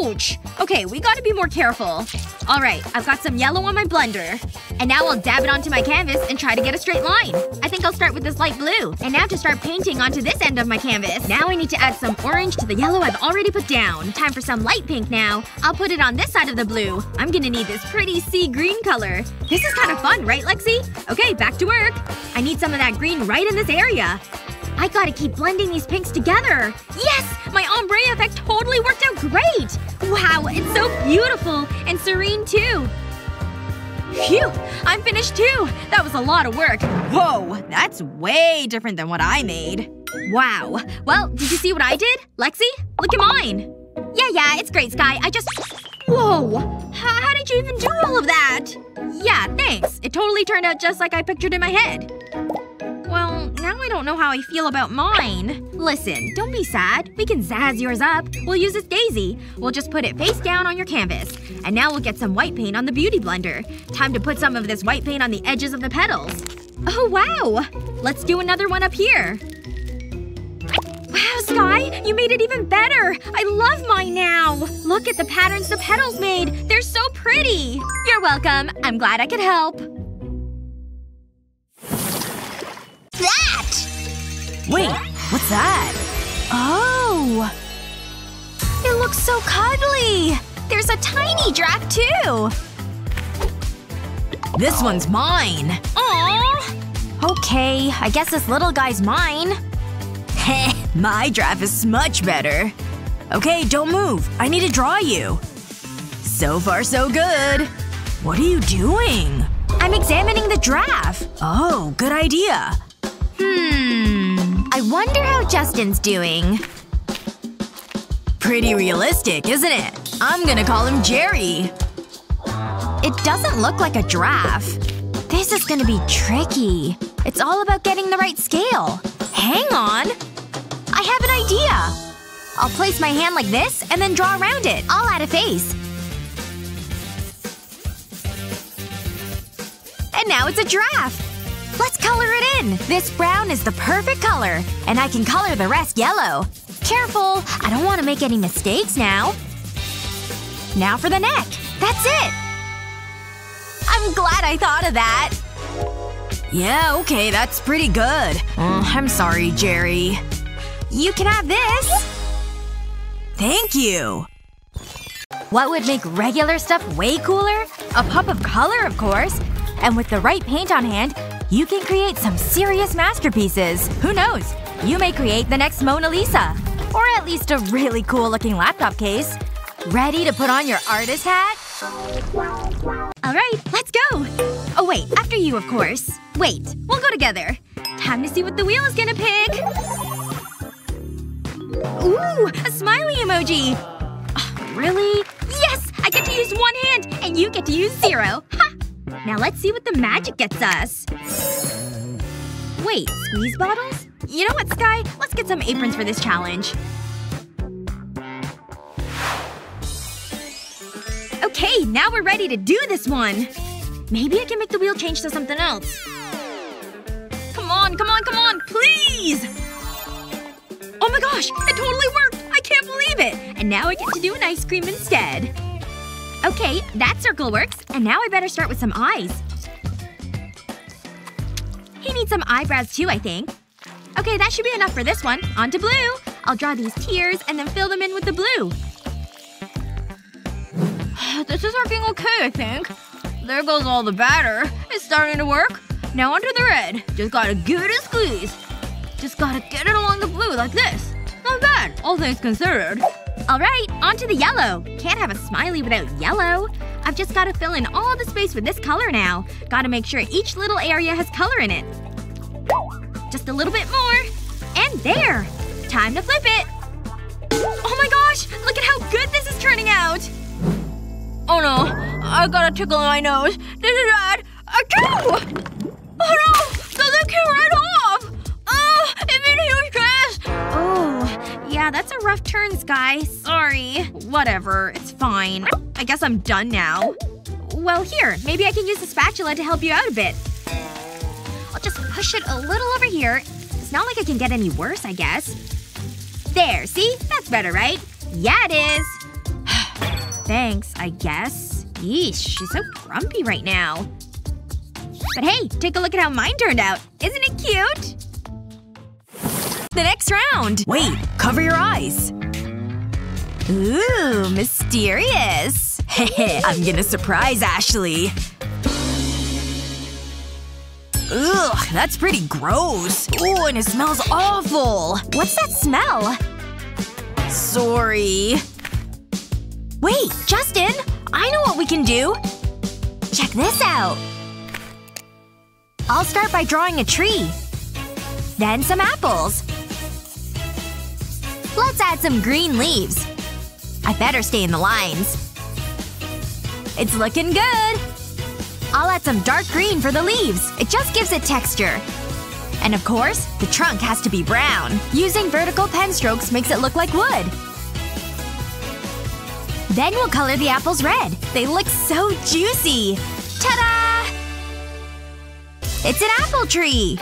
Ouch! Okay, we gotta be more careful. Alright, I've got some yellow on my blender. And now I'll dab it onto my canvas and try to get a straight line. I think I'll start with this light blue. And now to start painting onto this end of my canvas. Now I need to add some orange to the yellow I've already put down. Time for some light pink now. I'll put it on this side of the blue. I'm gonna need this pretty sea green color. This is kinda fun, right, Lexi? Okay, back to work. I need some of that green right in this area. I gotta keep blending these pinks together! Yes! My ombre effect totally worked out great! Wow, it's so beautiful! And serene, too! Phew! I'm finished, too! That was a lot of work. Whoa! That's way different than what I made. Wow. Well, did you see what I did? Lexi? Look at mine! Yeah, yeah, it's great, Sky. I just… Whoa! How, how did you even do all of that? Yeah, thanks. It totally turned out just like I pictured in my head. Well, now I don't know how I feel about mine. Listen, don't be sad. We can zazz yours up. We'll use this daisy. We'll just put it face down on your canvas. And now we'll get some white paint on the beauty blender. Time to put some of this white paint on the edges of the petals. Oh wow! Let's do another one up here. Wow, Sky! You made it even better! I love mine now! Look at the patterns the petals made! They're so pretty! You're welcome. I'm glad I could help. Wait, what's that? Oh! It looks so cuddly! There's a tiny giraffe, too! This one's mine! Aww! Okay, I guess this little guy's mine. Heh, my giraffe is much better. Okay, don't move. I need to draw you. So far so good. What are you doing? I'm examining the giraffe. Oh, good idea. Hmm. I wonder how Justin's doing. Pretty realistic, isn't it? I'm gonna call him Jerry. It doesn't look like a giraffe. This is gonna be tricky. It's all about getting the right scale. Hang on! I have an idea! I'll place my hand like this and then draw around it. I'll add a face. And now it's a giraffe! Let's color it in! This brown is the perfect color. And I can color the rest yellow. Careful! I don't want to make any mistakes now. Now for the neck. That's it! I'm glad I thought of that. Yeah, okay, that's pretty good. Mm, I'm sorry, Jerry. You can have this! Thank you! What would make regular stuff way cooler? A pop of color, of course. And with the right paint on hand, you can create some serious masterpieces. Who knows? You may create the next Mona Lisa. Or at least a really cool-looking laptop case. Ready to put on your artist hat? Alright, let's go! Oh wait, after you, of course. Wait, we'll go together. Time to see what the wheel is gonna pick! Ooh! A smiley emoji! Oh, really? Yes! I get to use one hand! And you get to use zero! Ha! Now let's see what the magic gets us. Wait, squeeze bottles? You know what, Sky? Let's get some aprons for this challenge. Okay, now we're ready to do this one! Maybe I can make the wheel change to something else. Come on, come on, come on! Please! Oh my gosh! It totally worked! I can't believe it! And now I get to do an ice cream instead. Okay, that circle works. And now I better start with some eyes. He needs some eyebrows too, I think. Okay, that should be enough for this one. On to blue! I'll draw these tears and then fill them in with the blue. This is working okay, I think. There goes all the batter. It's starting to work. Now onto the red. Just gotta give it a squeeze. Just gotta get it along the blue like this. Not bad, all things considered. Alright, onto the yellow. Can't have a smiley without yellow. I've just gotta fill in all the space with this color now. Gotta make sure each little area has color in it. Just a little bit more. And there! Time to flip it! Oh my gosh! Look at how good this is turning out! Oh no. I got a tickle in my nose. This is bad. Achoo! Oh no! The lip came right off! Oh! It made a huge crash! Oh. Yeah, that's a rough turn, Sky. Sorry. Whatever. It's fine. I guess I'm done now. Well, here. Maybe I can use the spatula to help you out a bit. I'll just push it a little over here. It's not like it can get any worse, I guess. There. See? That's better, right? Yeah, it is. Thanks, I guess. Yeesh, she's so grumpy right now. But hey, take a look at how mine turned out. Isn't it cute? The next round! Wait, cover your eyes. Ooh, mysterious. Heh, I'm gonna surprise Ashley. Ugh, that's pretty gross. Ooh, and it smells awful. What's that smell? Sorry. Wait, Justin! I know what we can do! Check this out! I'll start by drawing a tree. Then some apples. Let's add some green leaves. I better stay in the lines. It's looking good! I'll add some dark green for the leaves. It just gives it texture. And of course, the trunk has to be brown. Using vertical pen strokes makes it look like wood. Then we'll color the apples red. They look so juicy! Ta-da! It's an apple tree!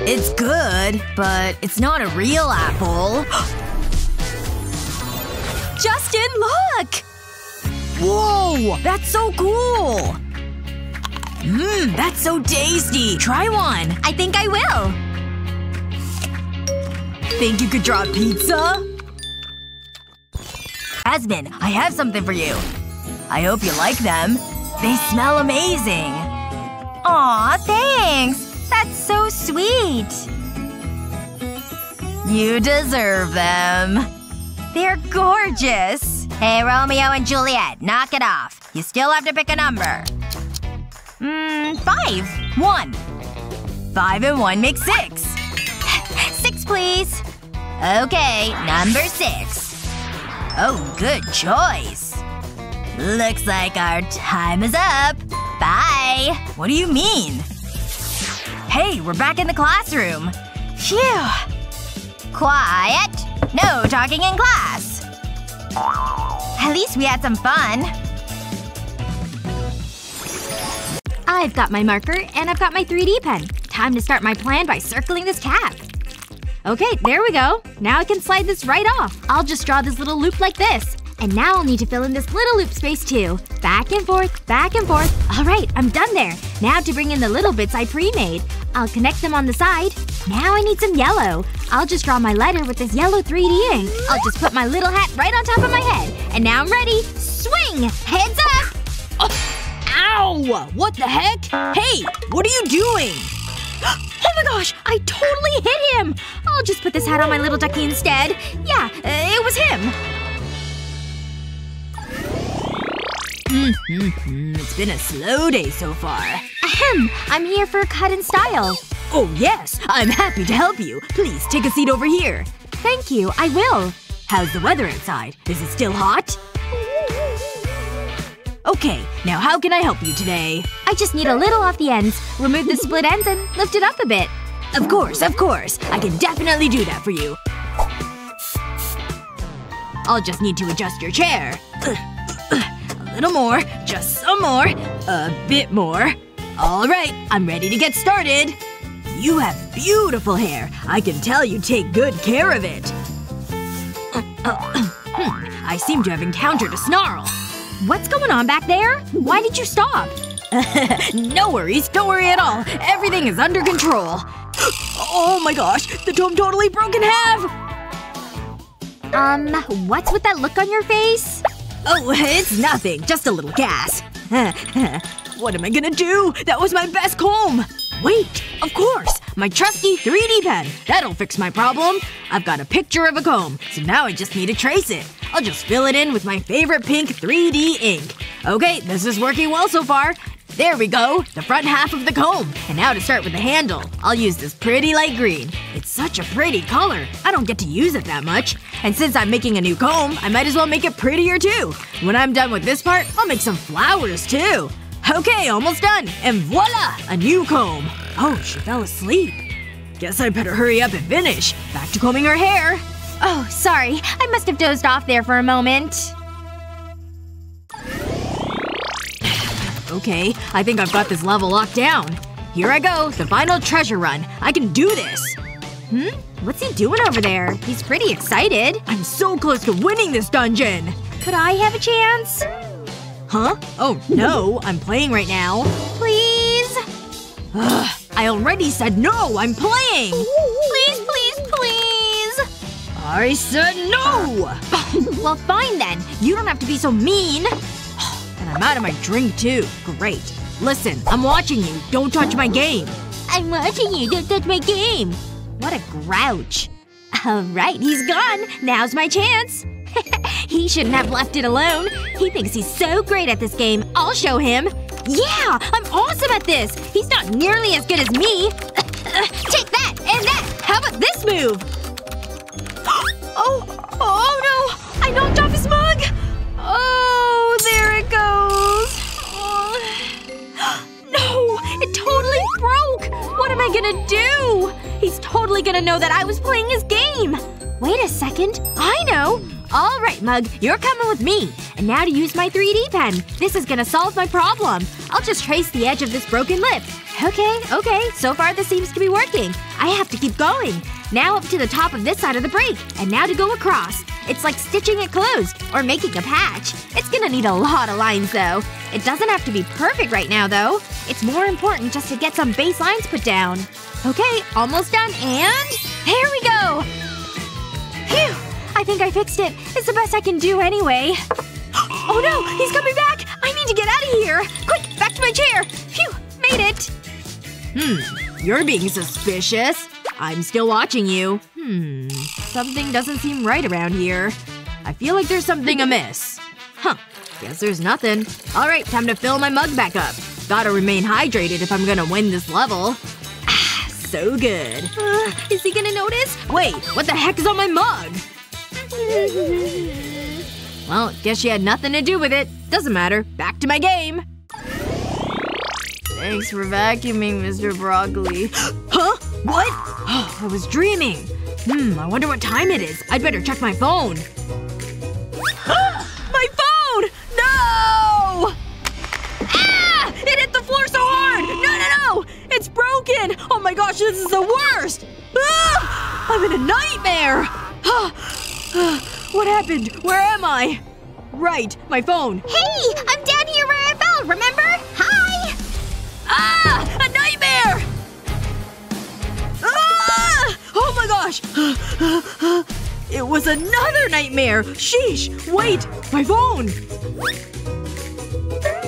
It's good, but it's not a real apple. Justin, look! Whoa! That's so cool! Mmm, that's so tasty! Try one! I think I will! Think you could draw a pizza? Asmin, I have something for you. I hope you like them. They smell amazing. Aw, thanks! That's so sweet! You deserve them. They're gorgeous! Hey, Romeo and Juliet, knock it off. You still have to pick a number. Mmm, five. One. Five and one make six. Six, please. Okay, number six. Oh, good choice. Looks like our time is up. Bye. What do you mean? Hey, we're back in the classroom. Phew. Quiet. No talking in class. At least we had some fun. I've got my marker, and I've got my three D pen. Time to start my plan by circling this cap. Okay, there we go. Now I can slide this right off. I'll just draw this little loop like this. And now I'll need to fill in this little loop space too. Back and forth, back and forth. Alright, I'm done there. Now to bring in the little bits I pre-made. I'll connect them on the side. Now I need some yellow. I'll just draw my letter with this yellow three D ink. I'll just put my little hat right on top of my head. And now I'm ready. Swing! Heads up! Oh. Ow! What the heck? Hey! What are you doing? Oh my gosh! I totally hit him! I'll just put this hat on my little ducky instead. Yeah, uh, it was him. Mm-hmm. It's been a slow day so far. Ahem. I'm here for a cut and style. Oh yes! I'm happy to help you. Please take a seat over here. Thank you. I will. How's the weather outside? Is it still hot? Okay, now how can I help you today? I just need a little off the ends. Remove the split ends and lift it up a bit. Of course, of course. I can definitely do that for you. I'll just need to adjust your chair. A little more. Just some more. A bit more. Alright, I'm ready to get started. You have beautiful hair. I can tell you take good care of it. I seem to have encountered a snarl. What's going on back there? Why did you stop? No worries. Don't worry at all. Everything is under control. Oh my gosh. The dome totally broke in half! Um, what's with that look on your face? Oh, it's nothing. Just a little gas. What am I gonna do? That was my best comb! Wait. Of course. My trusty three D pen. That'll fix my problem. I've got a picture of a comb. So now I just need to trace it. I'll just fill it in with my favorite pink three D ink. Okay, this is working well so far. There we go. The front half of the comb. And now to start with the handle. I'll use this pretty light green. It's such a pretty color. I don't get to use it that much. And since I'm making a new comb, I might as well make it prettier too. When I'm done with this part, I'll make some flowers too. Okay, almost done. And voila! A new comb. Oh, she fell asleep. Guess I better hurry up and finish. Back to combing her hair. Oh, sorry. I must have dozed off there for a moment. Okay, I think I've got this level locked down. Here I go, the final treasure run. I can do this! Hmm? What's he doing over there? He's pretty excited. I'm so close to winning this dungeon! Could I have a chance? Huh? Oh, no. I'm playing right now. Please? Ugh, I already said no! I'm playing! Please, please, please! I said no! Well, fine then. You don't have to be so mean. And I'm out of my drink, too. Great. Listen, I'm watching you. Don't touch my game. I'm watching you. Don't touch my game. What a grouch. Alright, he's gone. Now's my chance. He shouldn't have left it alone. He thinks he's so great at this game. I'll show him. Yeah! I'm awesome at this! He's not nearly as good as me. Take that! And that! How about this move? Oh! Oh no! I knocked off his mug! Oh, there it goes. Oh. No! It totally broke! What am I gonna do? He's totally gonna know that I was playing his game! Wait a second. I know! Alright, mug. You're coming with me. And now to use my three D pen. This is gonna solve my problem. I'll just trace the edge of this broken lip. Okay, okay. So far this seems to be working. I have to keep going. Now up to the top of this side of the break. And now to go across. It's like stitching it closed. Or making a patch. It's gonna need a lot of lines, though. It doesn't have to be perfect right now, though. It's more important just to get some base lines put down. Okay, almost done, and… there we go! Phew! I think I fixed it. It's the best I can do anyway. Oh no! He's coming back! I need to get out of here! Quick! Back to my chair! Phew! Made it! Hmm. You're being suspicious. I'm still watching you. Hmm. Something doesn't seem right around here. I feel like there's something amiss. Huh. Guess there's nothing. Alright, time to fill my mug back up. Gotta remain hydrated if I'm gonna win this level. Ah, so good. Uh, is he gonna notice? Wait, what the heck is on my mug? Well, guess she had nothing to do with it. Doesn't matter. Back to my game. Thanks for vacuuming, Mister Broccoli. Huh? What? Oh, I was dreaming. Hmm, I wonder what time it is. I'd better check my phone. My phone! No! Ah! It hit the floor so hard! No, no, no! It's broken! Oh my gosh, this is the worst! Ah! I'm in a nightmare! What happened? Where am I? Right, my phone. Hey! I'm down here where I fell, remember? Hi! Ah! A nightmare! Ah! Oh my gosh! It was another nightmare! Sheesh! Wait! My phone!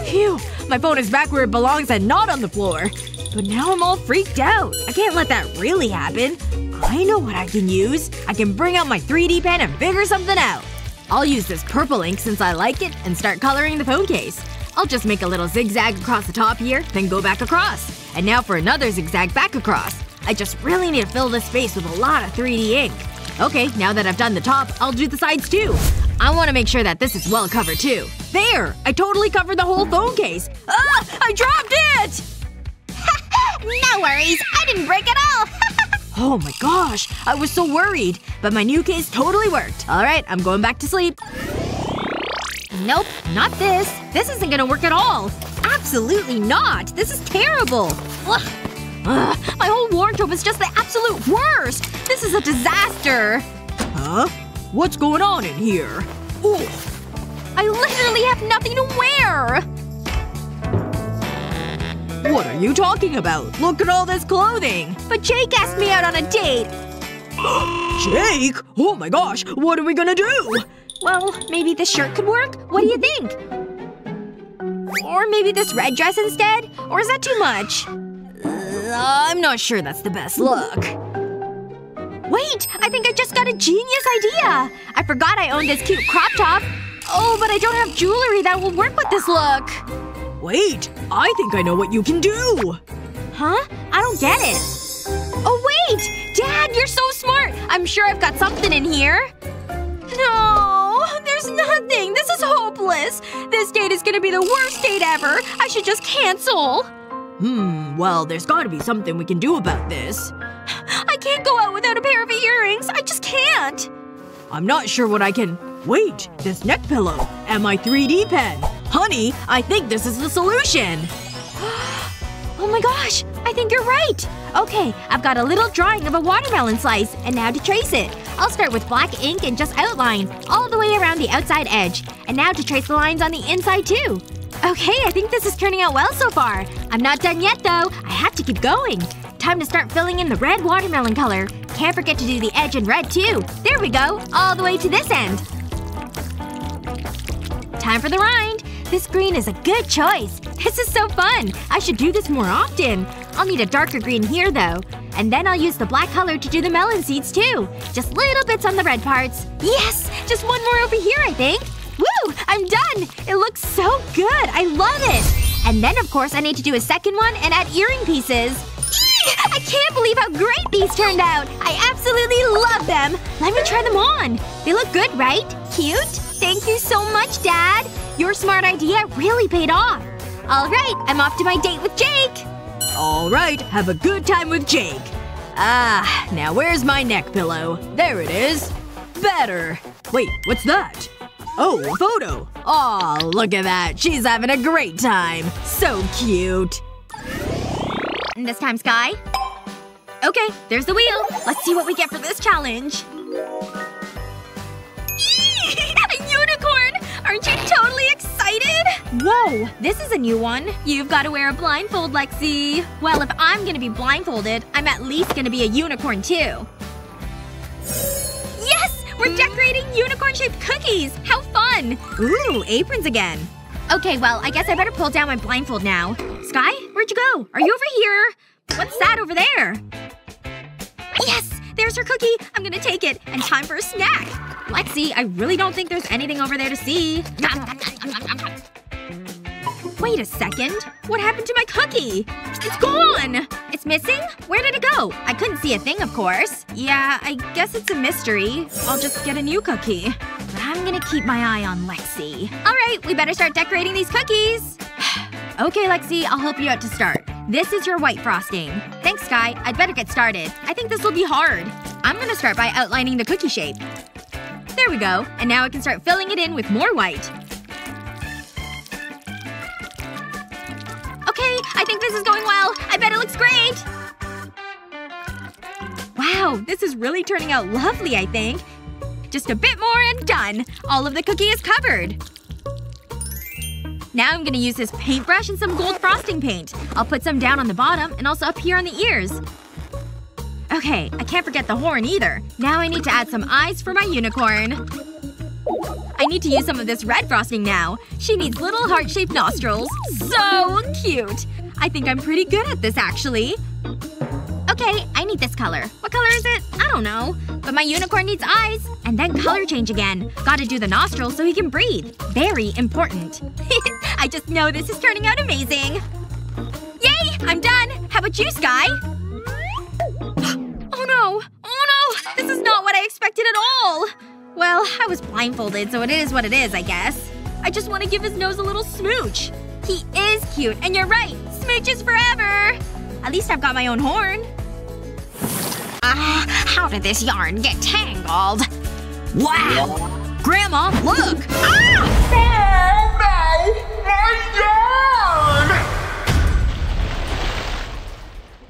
Phew. My phone is back where it belongs and not on the floor. But now I'm all freaked out. I can't let that really happen. I know what I can use. I can bring out my three D pen and figure something out. I'll use this purple ink since I like it and start coloring the phone case. I'll just make a little zigzag across the top here, then go back across. And now for another zigzag back across. I just really need to fill this space with a lot of three D ink. Okay, now that I've done the top, I'll do the sides too. I want to make sure that this is well covered too. There! I totally covered the whole phone case! Ah! I dropped it! No worries. I didn't break it all. Oh my gosh. I was so worried. But my new case totally worked. Alright, I'm going back to sleep. Nope. Not this. This isn't gonna work at all. Absolutely not. This is terrible. Ugh. Ugh, my whole wardrobe is just the absolute worst! This is a disaster! Huh? What's going on in here? Ooh. I literally have nothing to wear! What are you talking about? Look at all this clothing! But Jake asked me out on a date! Jake? Oh my gosh, what are we gonna do? Well, maybe this shirt could work? What do you think? Or maybe this red dress instead? Or is that too much? I'm not sure that's the best look. Wait! I think I just got a genius idea! I forgot I owned this cute crop top. Oh, but I don't have jewelry that will work with this look. Wait! I think I know what you can do! Huh? I don't get it. Oh wait! Dad, you're so smart! I'm sure I've got something in here. No, there's nothing. This is hopeless. This date is gonna be the worst date ever. I should just cancel. Hmm, well, there's gotta be something we can do about this. I can't go out without a pair of earrings! I just can't! I'm not sure what I can… Wait! This neck pillow! And my three D pen! Honey, I think this is the solution! Oh my gosh! I think you're right! Okay, I've got a little drawing of a watermelon slice, and now to trace it. I'll start with black ink and just outline, all the way around the outside edge. And now to trace the lines on the inside too. Okay, I think this is turning out well so far. I'm not done yet, though. I have to keep going. Time to start filling in the red watermelon color. Can't forget to do the edge in red, too. There we go. All the way to this end. Time for the rind. This green is a good choice. This is so fun. I should do this more often. I'll need a darker green here, though. And then I'll use the black color to do the melon seeds, too. Just little bits on the red parts. Yes! Just one more over here, I think. Woo! I'm done! It looks so good! I love it! And then, of course, I need to do a second one and add earring pieces. Eee! I can't believe how great these turned out! I absolutely love them! Let me try them on! They look good, right? Cute? Thank you so much, Dad! Your smart idea really paid off! Alright, I'm off to my date with Jake! Alright, have a good time with Jake. Ah, now where's my neck pillow? There it is. Better. Wait, what's that? Oh, a photo! Aw, look at that. She's having a great time. So cute. This time, Sky. Okay, there's the wheel. Let's see what we get for this challenge. Eee! A unicorn! Aren't you totally excited? Whoa, this is a new one. You've gotta wear a blindfold, Lexi. Well, if I'm gonna be blindfolded, I'm at least gonna be a unicorn, too. Yes! We're decorating unicorn-shaped cookies! How fun! Ooh, aprons again. Okay, well, I guess I better pull down my blindfold now. Sky? Where'd you go? Are you over here? What's that over there? Yes! There's her cookie! I'm gonna take it. And time for a snack! Lexi, I really don't think there's anything over there to see. Wait a second. What happened to my cookie? It's gone! It's missing? Where did it go? I couldn't see a thing, of course. Yeah, I guess it's a mystery. I'll just get a new cookie. But I'm gonna keep my eye on Lexi. Alright, we better start decorating these cookies! Okay, Lexi, I'll help you out to start. This is your white frosting. Thanks, Sky. I'd better get started. I think this will be hard. I'm gonna start by outlining the cookie shape. There we go. And now I can start filling it in with more white. Okay, I think this is going well. I bet it looks great! Wow, this is really turning out lovely, I think. Just a bit more and done! All of the cookie is covered! Now I'm gonna use this paintbrush and some gold frosting paint. I'll put some down on the bottom and also up here on the ears. Okay, I can't forget the horn either. Now I need to add some eyes for my unicorn. I need to use some of this red frosting now. She needs little heart-shaped nostrils. So cute! I think I'm pretty good at this, actually. Okay, I need this color. What color is it? I don't know. But my unicorn needs eyes! And then color change again. Gotta do the nostrils so he can breathe. Very important. I just know this is turning out amazing! Yay! I'm done! How about you, Sky? Oh no! Oh no! This is not what I expected at all! Well, I was blindfolded, so it is what it is, I guess. I just want to give his nose a little smooch. He is cute, and you're right! Smooches forever! At least I've got my own horn. Ah, uh, how did this yarn get tangled? Wow! Grandma, look! Ah! Oh my! My yarn!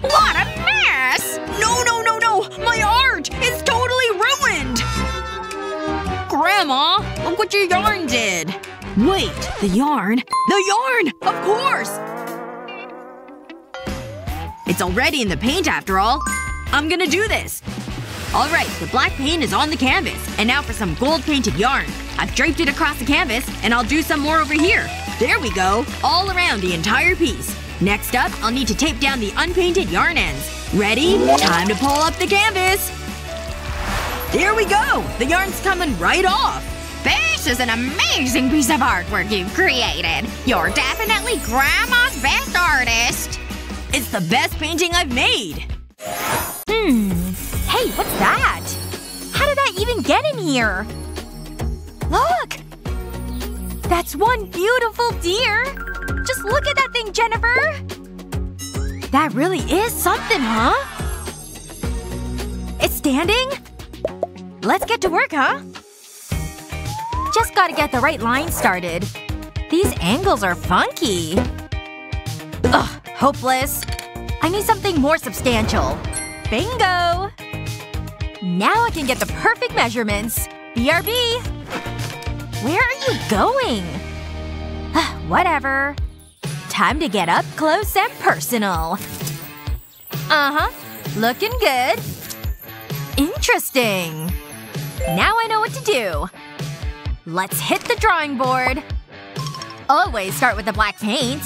What a mess! No, no, no, no! My art! It's totally ruined! Grandma, look what your yarn did. Wait, the yarn? The yarn! Of course! It's already in the paint after all. I'm gonna do this! Alright, the black paint is on the canvas. And now for some gold-painted yarn. I've draped it across the canvas, and I'll do some more over here. There we go! All around the entire piece. Next up, I'll need to tape down the unpainted yarn ends. Ready? Time to pull up the canvas! There we go! The yarn's coming right off! This is an amazing piece of artwork you've created! You're definitely Grandma's best artist! It's the best painting I've made! Hmm. Hey, what's that? How did that even get in here? Look! That's one beautiful deer! Just look at that thing, Jennifer! That really is something, huh? It's standing? Let's get to work, huh? Just gotta get the right line started. These angles are funky. Ugh, hopeless. I need something more substantial. Bingo! Now I can get the perfect measurements. B R B! Where are you going? Whatever. Time to get up close and personal. Uh-huh. Looking good. Interesting. Now I know what to do. Let's hit the drawing board. Always start with the black paint.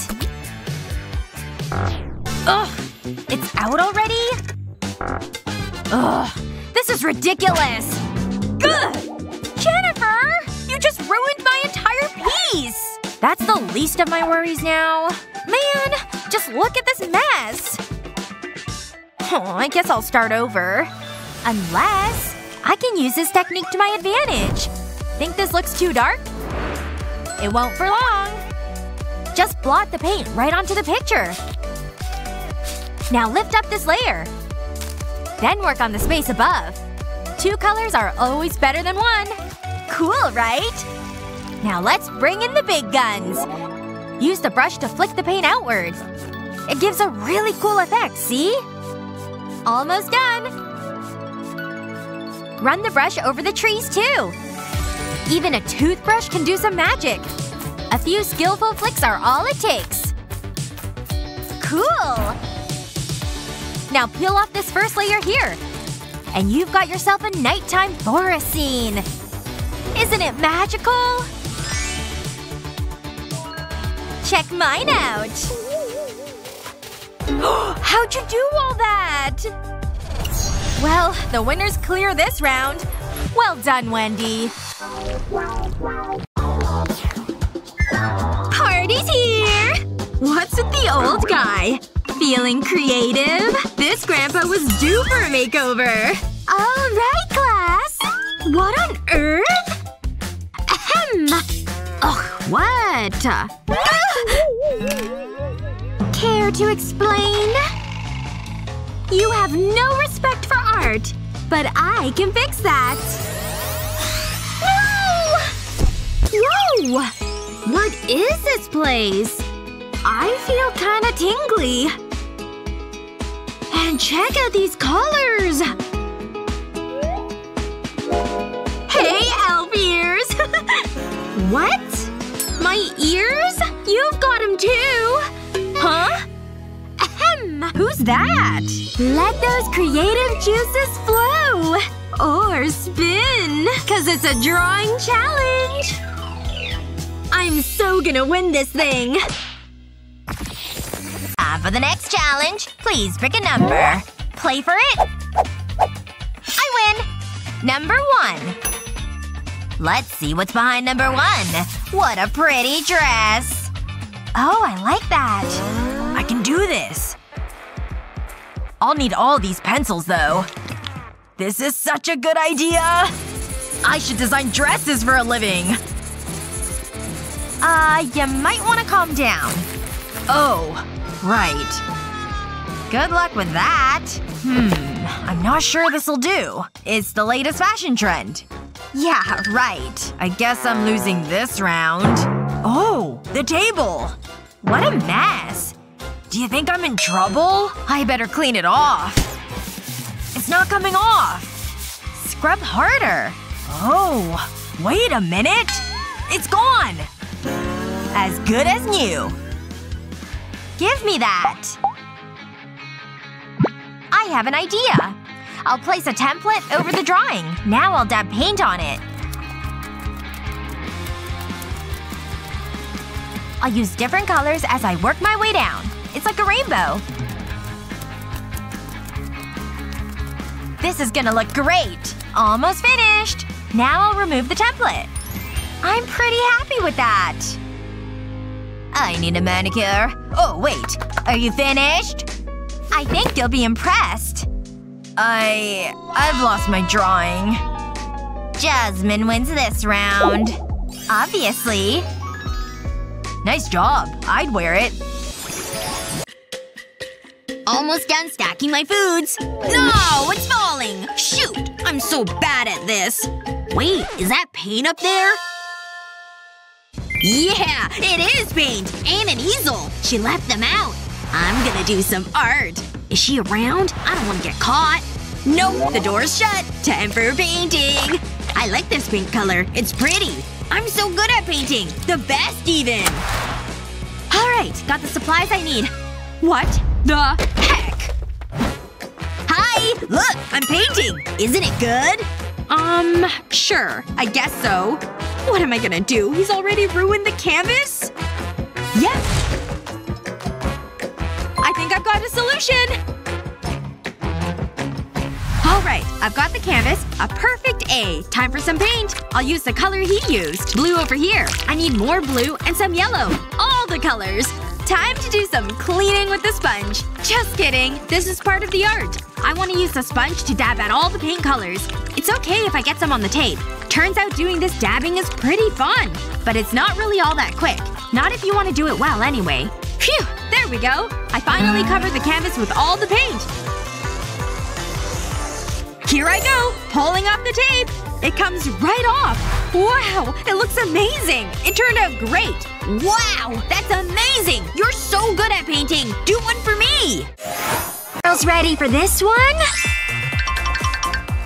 Ugh! It's out already? Ugh. This is ridiculous! Good! Jennifer! You just ruined my entire piece! That's the least of my worries now. Man! Just look at this mess! Oh, I guess I'll start over. Unless… I can use this technique to my advantage. Think this looks too dark? It won't for long. Just blot the paint right onto the picture. Now lift up this layer. Then work on the space above. Two colors are always better than one. Cool, right? Now let's bring in the big guns. Use the brush to flick the paint outward. It gives a really cool effect, see? Almost done. Run the brush over the trees, too. Even a toothbrush can do some magic. A few skillful flicks are all it takes. Cool! Now peel off this first layer here. and you've got yourself a nighttime forest scene! Isn't it magical? Check mine out! How'd you do all that? Well, the winners clear this round. Well done, Wendy. Party's here! What's with the old guy? Feeling creative? This grandpa was due for a makeover! Alright, class! What on earth? Ahem! Oh, what? Ah! Care to explain? You have no respect for art, but I can fix that! No! Whoa! What is this place? I feel kinda tingly. And check out these colors! Hey, elf ears! What? My ears? You've got them too! Huh? Ahem! Who's that? Let those creative juices flow! Or spin! 'Cause it's a drawing challenge! I'm so gonna win this thing! Time for the next challenge. Please pick a number. Play for it. I win! Number one. Let's see what's behind number one. What a pretty dress! Oh, I like that. I can do this. I'll need all these pencils, though. This is such a good idea! I should design dresses for a living. Uh, you might want to calm down. Oh. Right. Good luck with that. Hmm. I'm not sure this'll do. It's the latest fashion trend. Yeah, right. I guess I'm losing this round. Oh! The table! What a mess. Do you think I'm in trouble? I better clean it off. It's not coming off. Scrub harder. Oh. Wait a minute. It's gone! As good as new. Give me that! I have an idea! I'll place a template over the drawing. Now I'll dab paint on it. I'll use different colors as I work my way down. It's like a rainbow. This is gonna look great! Almost finished! Now I'll remove the template. I'm pretty happy with that. I need a manicure. Oh, wait. Are you finished? I think you'll be impressed. I… I've lost my drawing. Jasmine wins this round. Obviously. Nice job. I'd wear it. Almost done stacking my foods. No! It's falling! Shoot! I'm so bad at this. Wait, is that paint up there? Yeah! It is paint! And an easel! She left them out! I'm gonna do some art! Is she around? I don't wanna get caught! Nope! The door's shut! Time for painting! I like this pink color. It's pretty! I'm so good at painting! The best, even! Alright! Got the supplies I need. What the heck? Hi! Look! I'm painting! Isn't it good? Um, sure. I guess so. What am I gonna do? He's already ruined the canvas? Yep. I think I've got a solution! Alright, I've got the canvas. A perfect A. Time for some paint. I'll use the color he used. Blue over here. I need more blue and some yellow. All the colors! Time to do some cleaning with the sponge. Just kidding. This is part of the art. I want to use the sponge to dab at all the paint colors. It's okay if I get some on the tape. Turns out doing this dabbing is pretty fun. But it's not really all that quick. Not if you want to do it well anyway. Phew! There we go! I finally covered the canvas with all the paint! Here I go! Pulling off the tape! It comes right off! Wow! It looks amazing! It turned out great! Wow! That's amazing! You're so good at painting! Do one for me! Girls ready for this one?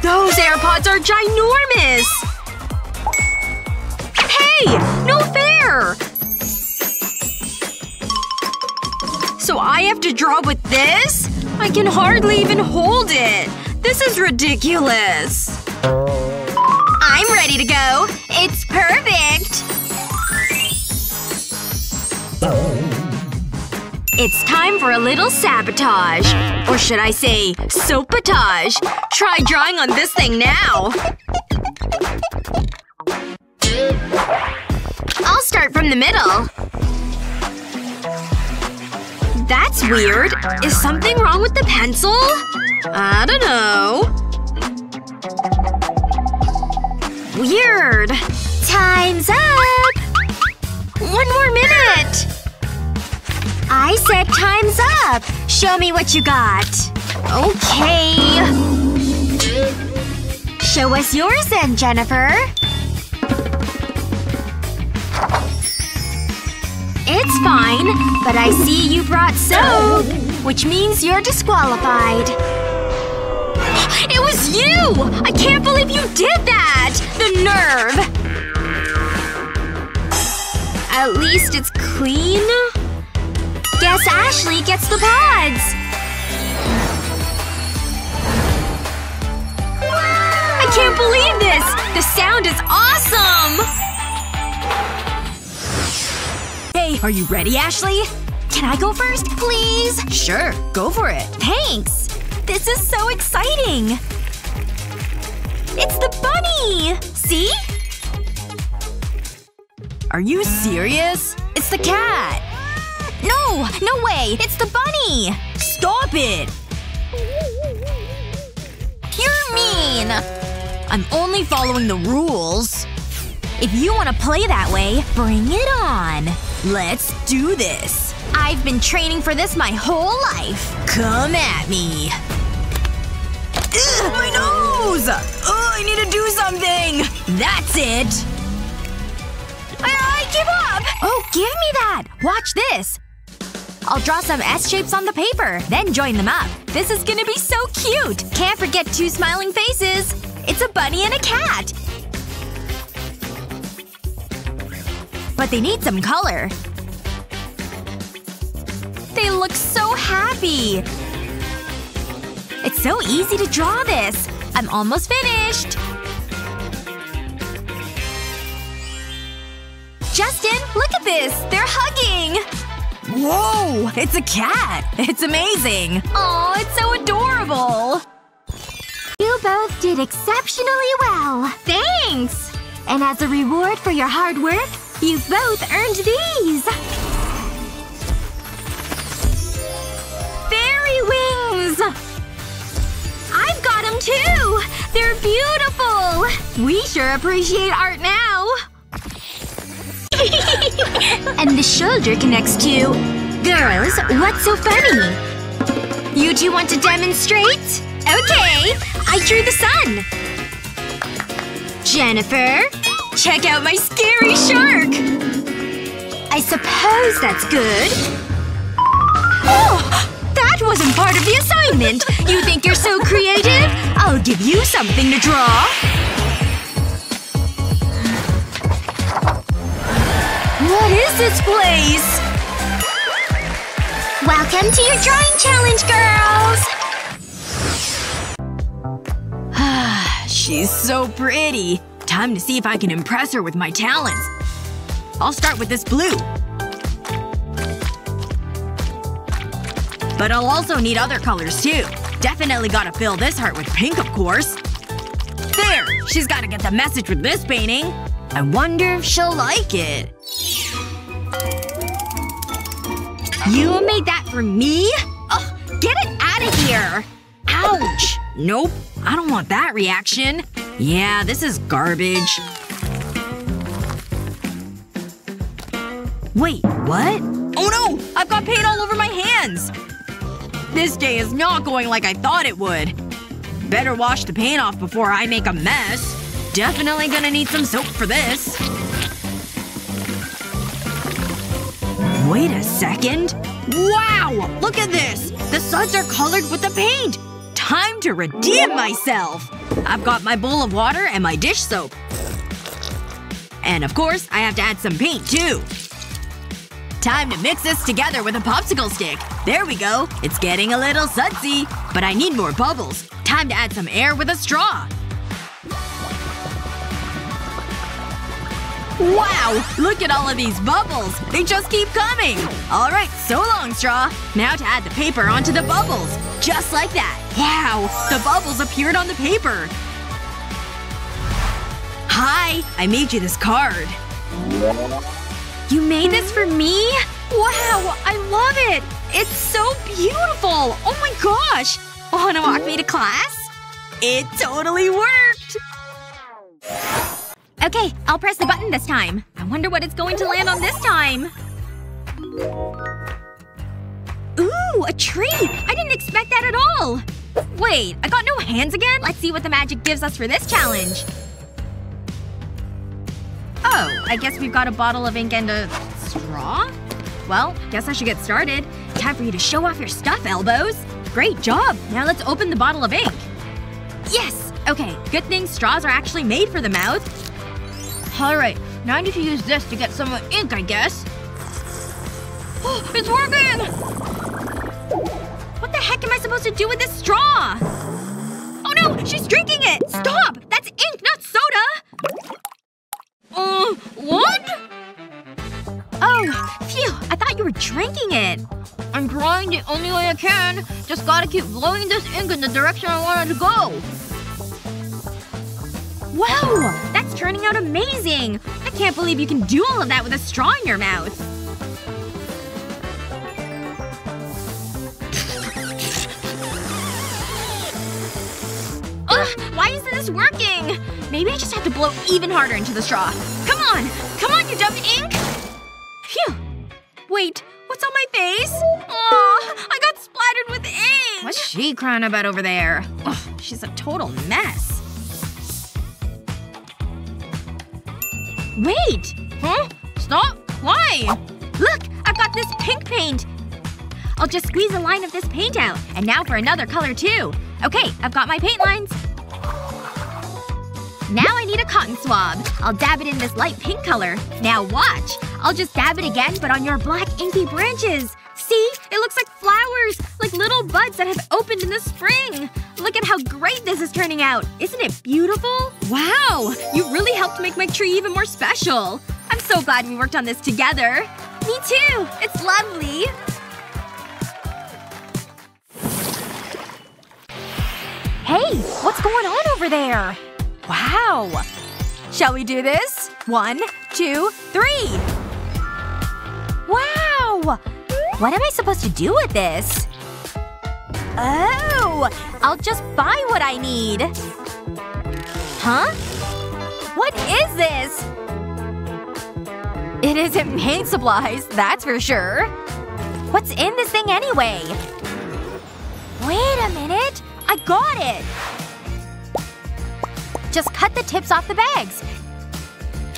Those AirPods are ginormous! Hey! No fair! So I have to draw with this? I can hardly even hold it. This is ridiculous! I'm ready to go! It's perfect! It's time for a little sabotage. Or should I say, soap-otage. Try drawing on this thing now! I'll start from the middle. That's weird. Is something wrong with the pencil? I don't know. Weird. Time's up! One more minute! I said time's up! Show me what you got. Okay. Show us yours then, Jennifer. It's fine, but I see you brought soap, which means you're disqualified. It was you! I can't believe you did that! The nerve! At least it's clean? Guess Ashley gets the pods! I can't believe this! The sound is awesome! Are you ready, Ashley? Can I go first, please? Sure. Go for it. Thanks! This is so exciting! It's the bunny! See? Are you serious? It's the cat! No! No way! It's the bunny! Stop it! You're mean! I'm only following the rules. If you want to play that way, bring it on. Let's do this. I've been training for this my whole life. Come at me. Ugh, my nose! Ugh, I need to do something! That's it! I give up! Oh, give me that! Watch this. I'll draw some S-shapes on the paper, then join them up. This is gonna be so cute! Can't forget two smiling faces. It's a bunny and a cat. But they need some color. They look so happy! It's so easy to draw this! I'm almost finished! Justin, look at this! They're hugging! Whoa! It's a cat! It's amazing! Aw, it's so adorable! You both did exceptionally well! Thanks! And as a reward for your hard work, you've both earned these! Fairy wings! I've got them too! They're beautiful! We sure appreciate art now! And the shoulder connects too. Girls, what's so funny? You two want to demonstrate? Okay! I drew the sun! Jennifer? Check out my scary shark! I suppose that's good. Oh! That wasn't part of the assignment! You think you're so creative? I'll give you something to draw. What is this place? Welcome to your drawing challenge, girls! She's so pretty. Time to see if I can impress her with my talents. I'll start with this blue. But I'll also need other colors, too. Definitely gotta fill this heart with pink, of course. There! She's gotta get the message with this painting. I wonder if she'll like it. You made that for me? Ugh! Get it out of here! Ouch! Nope. I don't want that reaction. Yeah, this is garbage. Wait, what? Oh no! I've got paint all over my hands! This day is not going like I thought it would. Better wash the paint off before I make a mess. Definitely gonna need some soap for this. Wait a second. Wow! Look at this! The suds are colored with the paint! Time to redeem myself! I've got my bowl of water and my dish soap. And of course, I have to add some paint, too. Time to mix this together with a popsicle stick. There we go. It's getting a little sudsy. But I need more bubbles. Time to add some air with a straw. Wow! Look at all of these bubbles! They just keep coming! Alright, so long, straw. Now to add the paper onto the bubbles. Just like that. Wow! The bubbles appeared on the paper! Hi! I made you this card. You made this for me? Wow! I love it! It's so beautiful! Oh my gosh! Wanna walk me to class? It totally worked! Okay, I'll press the button this time. I wonder what it's going to land on this time. Ooh, a tree! I didn't expect that at all! Wait, I got no hands again? Let's see what the magic gives us for this challenge. Oh, I guess we've got a bottle of ink and a straw? Well, guess I should get started. Time for you to show off your stuff, elbows! Great job! Now let's open the bottle of ink. Yes! Okay, good thing straws are actually made for the mouth. Alright, now I need to use this to get some ink, I guess. Oh, it's working! What the heck am I supposed to do with this straw? Oh no! She's drinking it! Stop! That's ink, not soda! Uh, what? Oh, phew. I thought you were drinking it. I'm trying the only way I can. Just gotta keep blowing this ink in the direction I want it to go. Whoa! That's turning out amazing! I can't believe you can do all of that with a straw in your mouth. Ugh! Why isn't this working? Maybe I just have to blow even harder into the straw. Come on! Come on, you dumb ink! Phew. Wait. What's on my face? Aw! I got splattered with ink! What's she crying about over there? Ugh. She's a total mess. Wait! Huh? Stop? Why? Look! I've got this pink paint! I'll just squeeze a line of this paint out. And now for another color, too. Okay, I've got my paint lines. Now I need a cotton swab. I'll dab it in this light pink color. Now watch! I'll just dab it again, but on your black inky branches. See? It looks like flowers! Like little buds that have opened in the spring! Look at how great this is turning out! Isn't it beautiful? Wow! You really helped make my tree even more special! I'm so glad we worked on this together! Me too! It's lovely! Hey! What's going on over there? Wow! Shall we do this? One, two, three! Wow! What am I supposed to do with this? Oh! I'll just buy what I need! Huh? What is this? It isn't maid supplies, that's for sure. What's in this thing anyway? Wait a minute! I got it! Just cut the tips off the bags.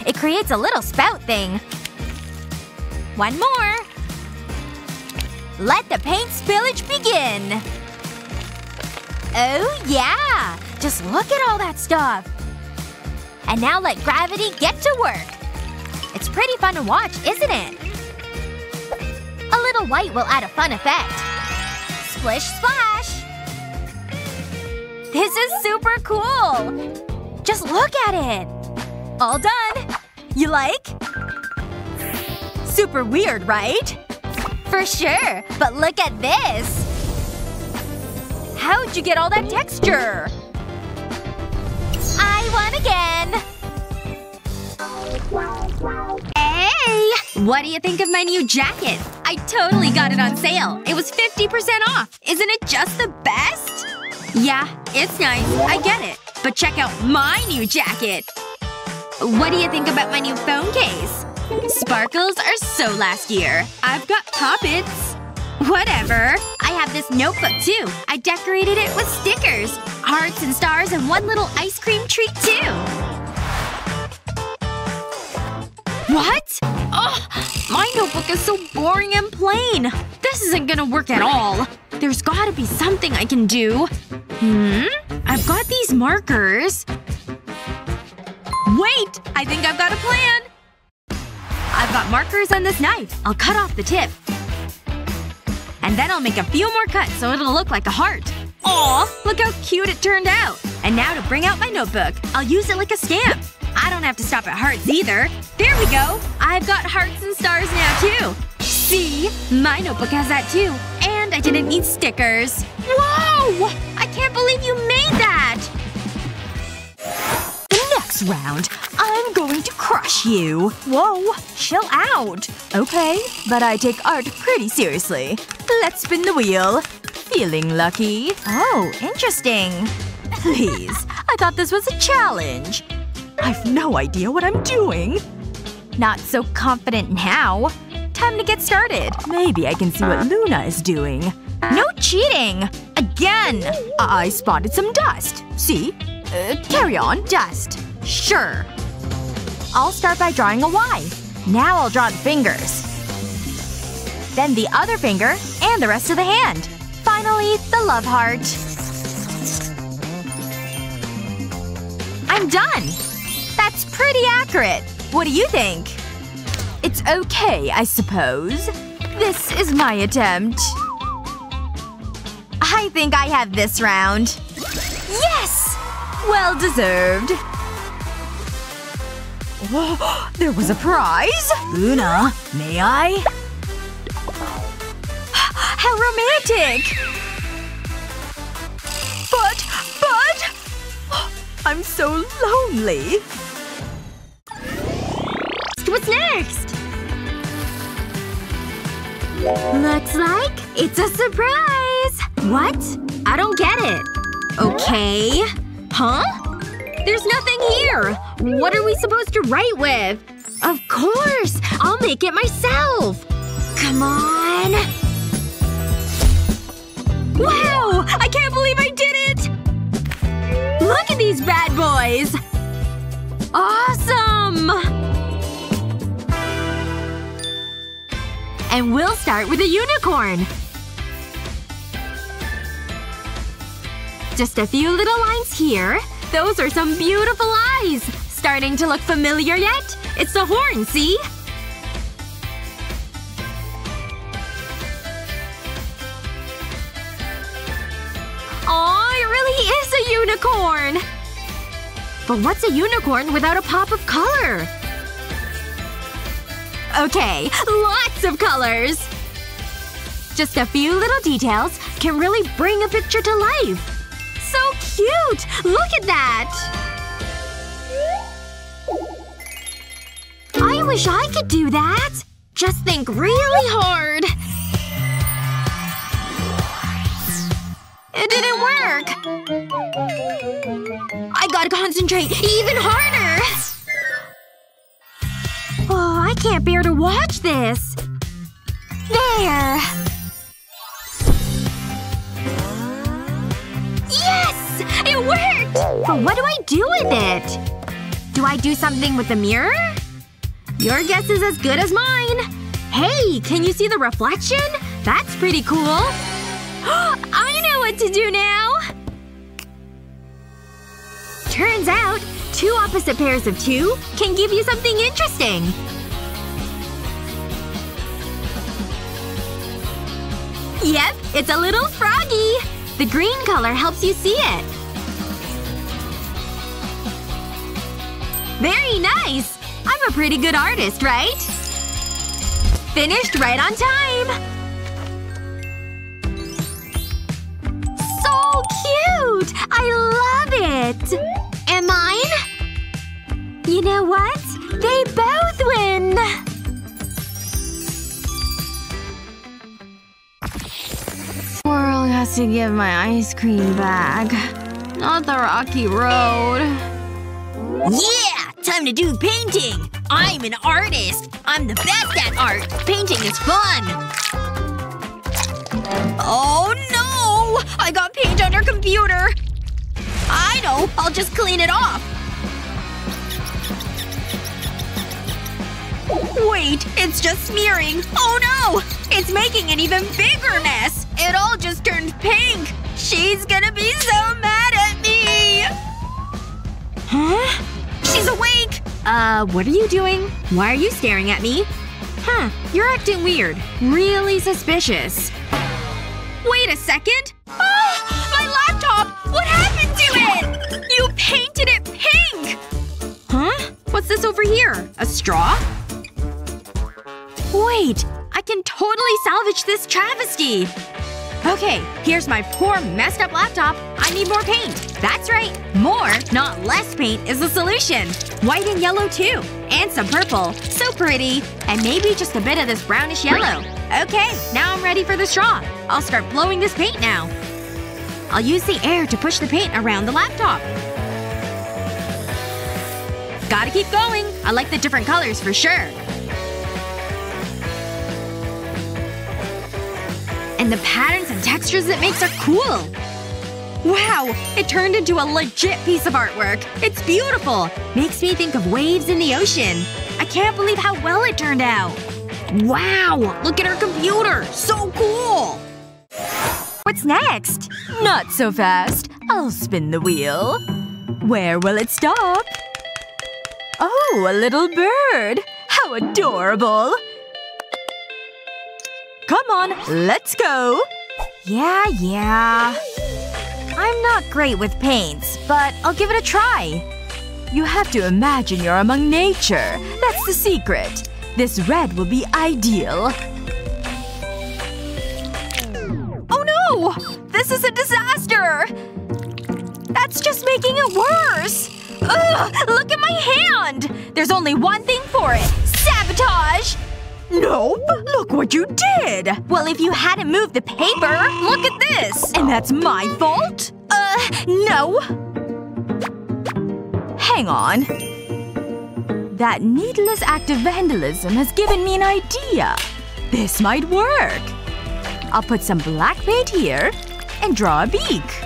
It creates a little spout thing. One more. Let the paint spillage begin! Oh yeah! Just look at all that stuff! And now let gravity get to work! It's pretty fun to watch, isn't it? A little white will add a fun effect. Splish splash! This is super cool! Just look at it! All done! You like? Super weird, right? For sure! But look at this! How'd you get all that texture? I won again! Hey! What do you think of my new jacket? I totally got it on sale! It was fifty percent off! Isn't it just the best? Yeah, it's nice. I get it. But check out my new jacket! What do you think about my new phone case? Sparkles are so last year. I've got poppets. Whatever. I have this notebook, too. I decorated it with stickers. Hearts and stars and one little ice cream treat, too. What? Ugh! My notebook is so boring and plain. This isn't gonna work at all. There's gotta be something I can do. Hmm? I've got these markers. Wait! I think I've got a plan! I've got markers and this knife. I'll cut off the tip. And then I'll make a few more cuts so it'll look like a heart. Aw! Look how cute it turned out! And now to bring out my notebook. I'll use it like a stamp. I don't have to stop at hearts either. There we go! I've got hearts and stars now, too! See? My notebook has that, too. And I didn't need stickers. Whoa! I can't believe you made that! Next round. I'm going to crush you. Whoa. Chill out. Okay. But I take art pretty seriously. Let's spin the wheel. Feeling lucky? Oh, interesting. Please. I thought this was a challenge. I've no idea what I'm doing. Not so confident now. Time to get started. Maybe I can see what Luna is doing. No cheating! Again! I spotted some dust. See? Uh, carry on. Dust. Sure. I'll start by drawing a Y. Now I'll draw the fingers. Then the other finger and the rest of the hand. Finally, the love heart. I'm done! That's pretty accurate. What do you think? It's okay, I suppose. This is my attempt. I think I have this round. Yes! Well deserved. Whoa, there was a prize? Luna, may I? How romantic! But… but… I'm so lonely. What's next? Looks like it's a surprise! What? I don't get it. Okay. Huh? There's nothing here! What are we supposed to write with? Of course! I'll make it myself! Come on! Wow! I can't believe I did it! Look at these bad boys! Awesome! And we'll start with a unicorn! Just a few little lines here. Those are some beautiful eyes! Starting to look familiar yet? It's the horn, see? Aw, it really is a unicorn! But what's a unicorn without a pop of color? Okay, lots of colors! Just a few little details can really bring a picture to life. So cute! Look at that! I wish I could do that! Just think really hard! It didn't work! I gotta concentrate even harder! Oh, I can't bear to watch this. There. Yes! It worked! But what do I do with it? Do I do something with the mirror? Your guess is as good as mine. Hey, can you see the reflection? That's pretty cool. I know what to do now! Turns out, two opposite pairs of two can give you something interesting. Yep, it's a little froggy! The green color helps you see it. Very nice! I'm a pretty good artist, right? Finished right on time! So cute! I love it! And mine? You know what? They both win! Squirrel has to give my ice cream back. Not the rocky road. Yeah! Time to do painting! I'm an artist! I'm the best at art! Painting is fun! Oh no! I got paint on your computer! I know! I'll just clean it off! Wait, it's just smearing. Oh no! It's making an even bigger mess! It all just turned pink! She's gonna be so mad at me! Huh? She's awake! Uh, what are you doing? Why are you staring at me? Huh. You're acting weird. Really suspicious. Wait a second! Ah! My laptop! What happened to it? You painted it pink! Huh? What's this over here? A straw? Wait! I can totally salvage this travesty! Okay, here's my poor messed up laptop. I need more paint. That's right. More, not less paint is the solution. White and yellow too. And some purple. So pretty. And maybe just a bit of this brownish yellow. Okay, now I'm ready for the straw. I'll start blowing this paint now. I'll use the air to push the paint around the laptop. Gotta keep going. I like the different colors for sure. And the patterns and textures it makes are cool! Wow! It turned into a legit piece of artwork! It's beautiful! Makes me think of waves in the ocean. I can't believe how well it turned out! Wow! Look at her computer! So cool! What's next? Not so fast. I'll spin the wheel. Where will it stop? Oh, a little bird! How adorable! Come on, let's go! Yeah, yeah… I'm not great with paints, but I'll give it a try. You have to imagine you're among nature. That's the secret. This red will be ideal. Oh no! This is a disaster! That's just making it worse! Ugh! Look at my hand! There's only one thing for it. Sabotage! Nope! Look what you did! Well, if you hadn't moved the paper… Look at this! And that's my fault? Uh, no. Hang on. That needless act of vandalism has given me an idea. This might work. I'll put some black paint here and draw a beak.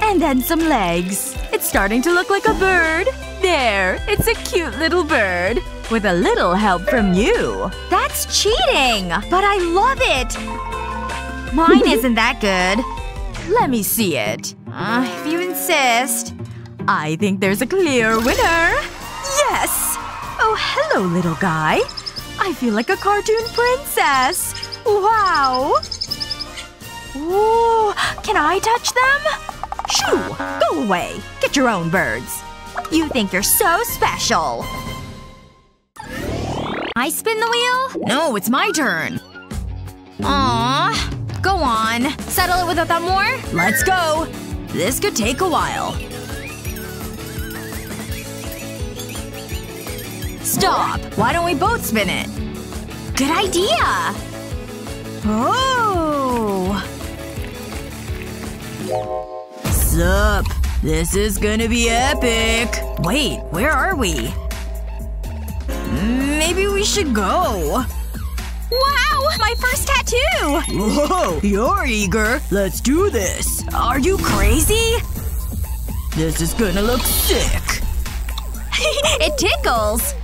And then some legs. It's starting to look like a bird. There. It's a cute little bird. With a little help from you. That's cheating! But I love it! Mine isn't that good. Let me see it. Uh, if you insist. I think there's a clear winner! Yes! Oh, hello, little guy. I feel like a cartoon princess. Wow! Ooh, can I touch them? Shoo! Go away. Get your own birds. You think you're so special. I spin the wheel? No, it's my turn. Aww. Go on. Settle it without that more? Let's go. This could take a while. Stop. Why don't we both spin it? Good idea! Oh. Sup. This is gonna be epic. Wait, where are we? Maybe we should go. Wow! My first tattoo! Whoa! You're eager. Let's do this. Are you crazy? This is gonna look sick. It tickles.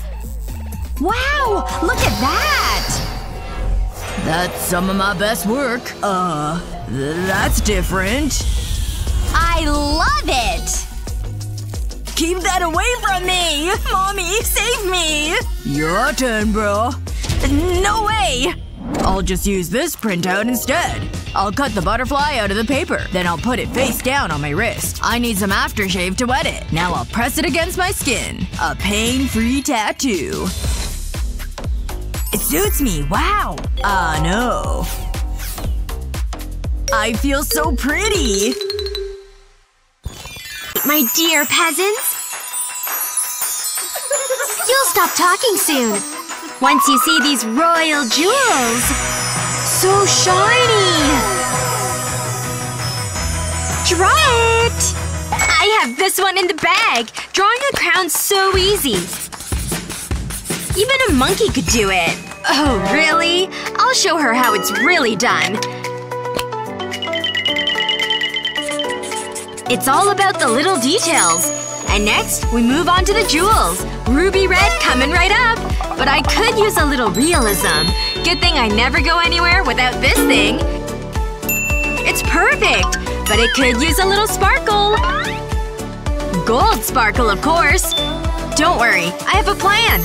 Wow! Look at that! That's some of my best work. Uh, that's different. I love it! Keep that away from me! Mommy, save me! Your turn, bro. No way! I'll just use this printout instead. I'll cut the butterfly out of the paper. Then I'll put it face down on my wrist. I need some aftershave to wet it. Now I'll press it against my skin. A pain-free tattoo. It suits me, wow! Ah, no. I feel so pretty! My dear peasants. You'll stop talking soon. Once you see these royal jewels. So shiny! Draw it! I have this one in the bag! Drawing a crown's so easy. Even a monkey could do it. Oh, really? I'll show her how it's really done. It's all about the little details. And next, we move on to the jewels. Ruby red coming right up! But I could use a little realism. Good thing I never go anywhere without this thing. It's perfect! But it could use a little sparkle. Gold sparkle, of course. Don't worry, I have a plan!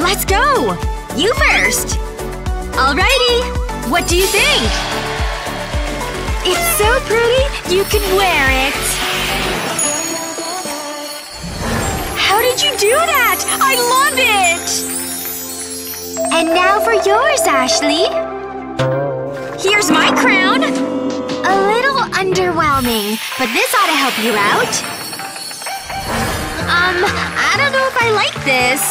Let's go! You first! Alrighty! What do you think? It's so pretty, you can wear it! How did you do that? I love it! And now for yours, Ashley! Here's my crown! A little underwhelming, but this ought to help you out. Um, I don't know if I like this.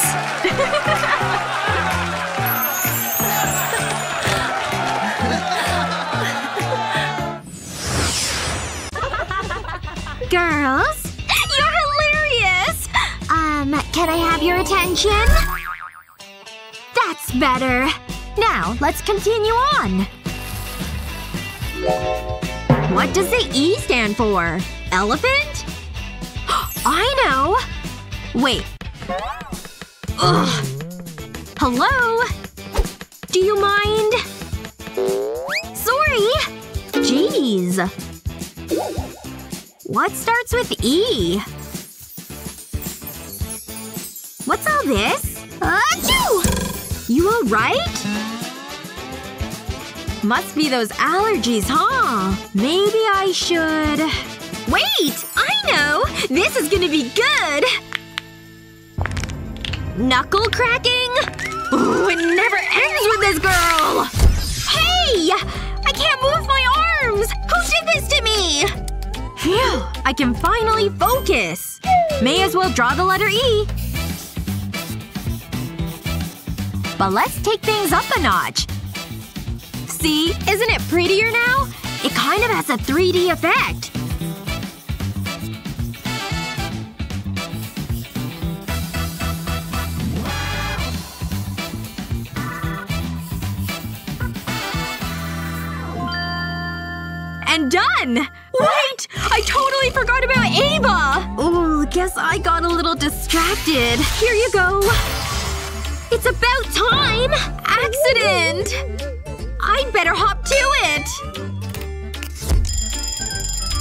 Girls? You're hilarious! Um, can I have your attention? That's better. Now, let's continue on. What does the E stand for? Elephant? I know! Wait. Ugh. Hello? Do you mind? Sorry! Jeez. What starts with E? What's all this? Achoo! You alright? Must be those allergies, huh? Maybe I should… Wait! I know! This is gonna be good! Knuckle cracking? Ooh, it never ends with this girl! Hey! I can't move my arms! Who did this to me? Phew. I can finally focus! May as well draw the letter E. But let's take things up a notch. See? Isn't it prettier now? It kind of has a three D effect. And done! Wait! I totally forgot about Ava! Ooh, guess I got a little distracted. Here you go. It's about time! Accident! I'd better hop to it!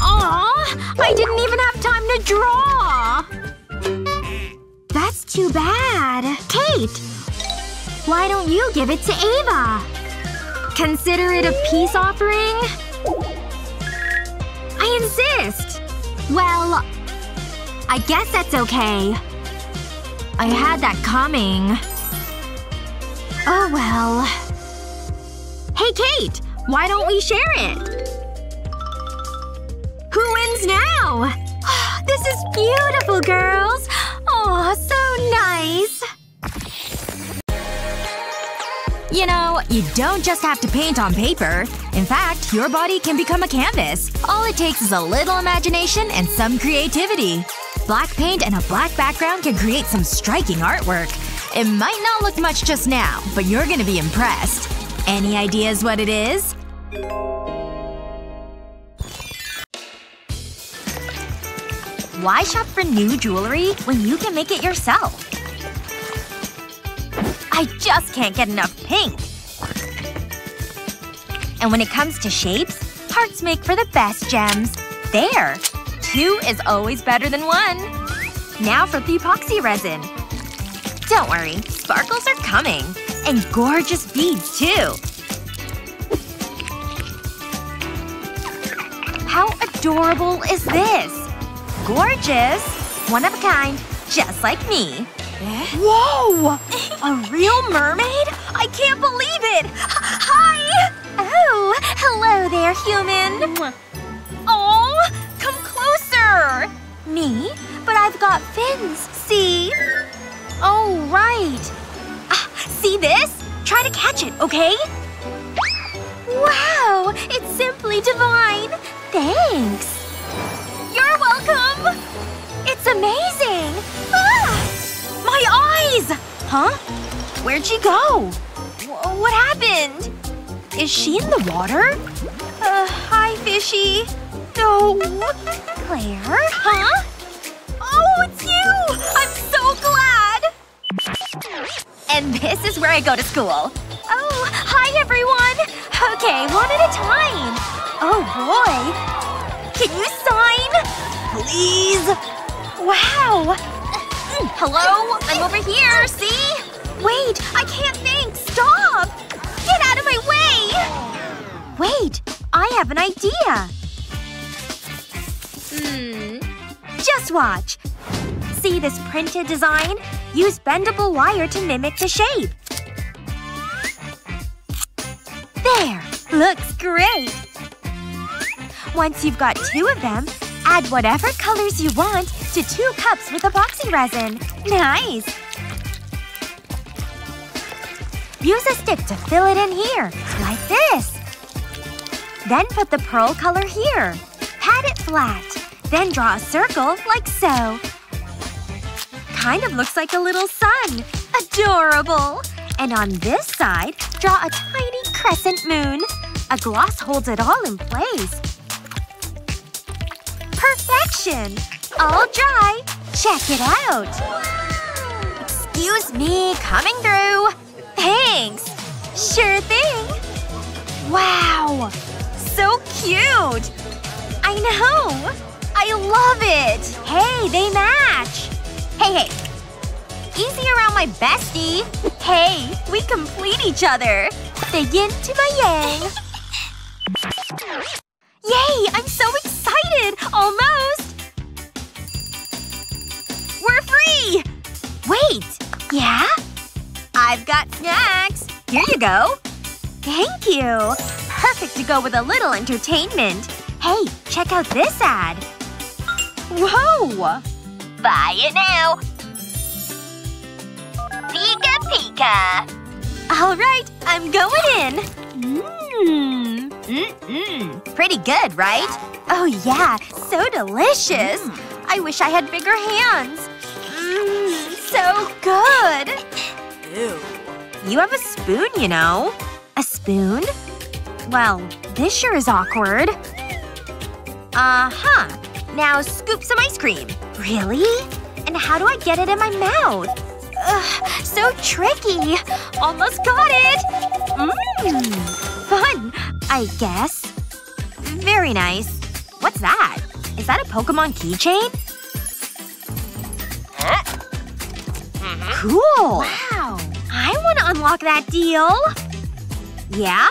Aw! I didn't even have time to draw! That's too bad. Kate! Why don't you give it to Ava? Consider it a peace offering? I insist! Well, I guess that's okay. I had that coming. Oh well. Hey Kate! Why don't we share it? Who wins now? This is beautiful, girls! Aw, so nice! You know, you don't just have to paint on paper. In fact, your body can become a canvas. All it takes is a little imagination and some creativity. Black paint and a black background can create some striking artwork. It might not look much just now, but you're gonna be impressed. Any ideas what it is? Why shop for new jewelry when you can make it yourself? I just can't get enough pink! And when it comes to shapes, hearts make for the best gems. There! Two is always better than one! Now for the epoxy resin. Don't worry, sparkles are coming. And gorgeous beads, too! How adorable is this? Gorgeous! One of a kind, just like me. Whoa! A real mermaid? I can't believe it! Hi! Oh, hello there, human. Oh, come closer! Me? But I've got fins, see? Oh, right. See this? Try to catch it, okay? Wow! It's simply divine! Thanks! You're welcome! It's amazing! Ah! My eyes! Huh? Where'd she go? W- what happened? Is she in the water? Uh, hi, fishy. No. Claire? Huh? Oh, it's you! I'm so glad! And this is where I go to school. Oh, hi everyone! Okay, one at a time. Oh boy. Can you sign? Please? please? Wow! Hello? I'm over here, see? Wait, I can't think! Stop! Get out of my way! Wait, I have an idea! Hmm… Just watch! See this printed design? Use bendable wire to mimic the shape. There! Looks great! Once you've got two of them, add whatever colors you want to two cups with epoxy resin. Nice! Use a stick to fill it in here, like this. Then put the pearl color here. Pat it flat. Then draw a circle, like so. Kind of looks like a little sun. Adorable! And on this side, draw a tiny crescent moon. A gloss holds it all in place. Perfection! All dry! Check it out! Wow. Excuse me, coming through! Thanks! Sure thing! Wow! So cute! I know! I love it! Hey, they match! Hey, hey! Easy around my bestie! Hey, we complete each other! The yin to my yang! Yay! I'm so excited! Almost! We're free! Wait! Yeah? I've got snacks! Here you go! Thank you! Perfect to go with a little entertainment! Hey, check out this ad! Whoa! Buy it now! Pika pika! Alright, I'm going in! Mmm! Mm-mm. Pretty good, right? Oh yeah, so delicious! Mm. I wish I had bigger hands! Mmm, so good! Ew. You have a spoon, you know. A spoon? Well, this sure is awkward. Uh-huh. Now scoop some ice cream. Really? And how do I get it in my mouth? Ugh, so tricky. Almost got it! Mmm. Fun, I guess. Very nice. What's that? Is that a Pokemon keychain? Huh? Mm-hmm. Cool! Wow! I want to unlock that deal! Yeah?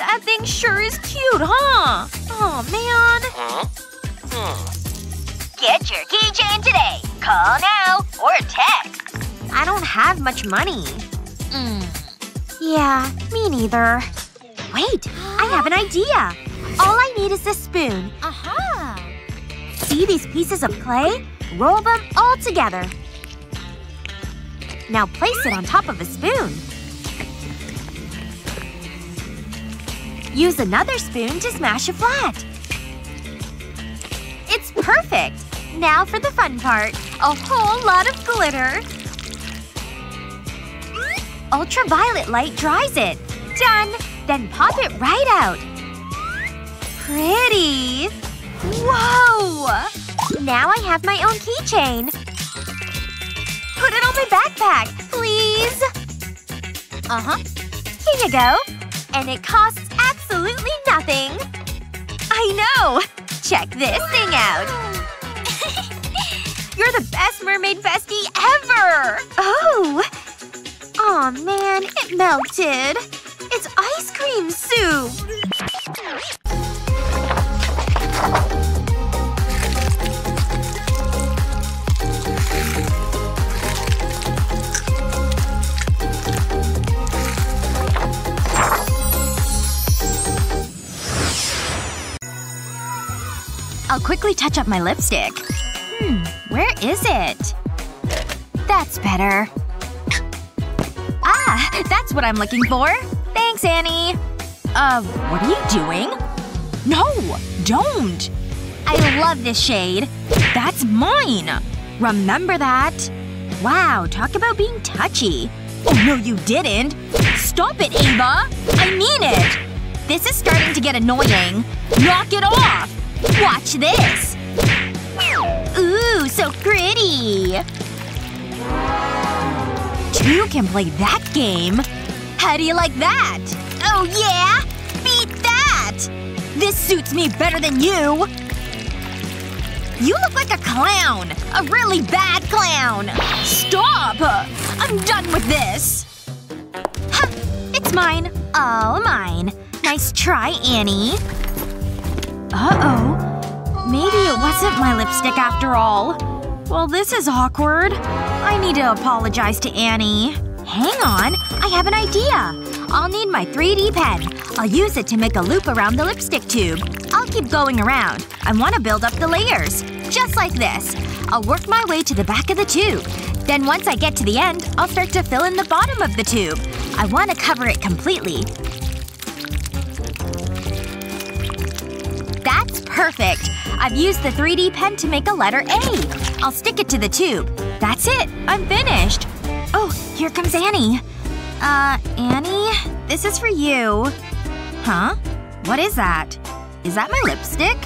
That thing sure is cute, huh? Aw, man. Huh? Hmm. Get your keychain today! Call now! Or text! I don't have much money. Mm. Yeah, me neither. Wait! I have an idea! All I need is this spoon. Aha! Uh-huh. See these pieces of clay? Roll them all together. Now place it on top of a spoon. Use another spoon to smash it flat. It's perfect! Now for the fun part. A whole lot of glitter. Ultraviolet light dries it. Done! Then pop it right out. Pretty! Whoa! Now I have my own keychain. Put it on my backpack, please! Uh-huh. Here you go. And it costs absolutely nothing! I know! Check this wow. thing out! You're the best mermaid bestie ever! Oh! Aw, man. It melted. It's ice cream soup! I'll quickly touch up my lipstick. Hmm, where is it? That's better. Ah! That's what I'm looking for! Thanks, Annie! Uh, what are you doing? No! Don't! I love this shade. That's mine! Remember that? Wow, talk about being touchy. Oh, no you didn't! Stop it, Ava! I mean it! This is starting to get annoying. Knock it off! Watch this! Ooh, so pretty! Two can play that game. How do you like that? Oh yeah? Beat that! This suits me better than you! You look like a clown! A really bad clown! Stop! I'm done with this! Ha! It's mine. All mine. Nice try, Annie. Uh-oh. Maybe it wasn't my lipstick after all. Well, this is awkward. I need to apologize to Annie. Hang on. I have an idea. I'll need my three D pen. I'll use it to make a loop around the lipstick tube. I'll keep going around. I want to build up the layers. Just like this. I'll work my way to the back of the tube. Then once I get to the end, I'll start to fill in the bottom of the tube. I want to cover it completely. That's perfect. I've used the three D pen to make a letter A. I'll stick it to the tube. That's it. I'm finished. Oh, here comes Annie. Uh, Annie? This is for you. Huh? What is that? Is that my lipstick?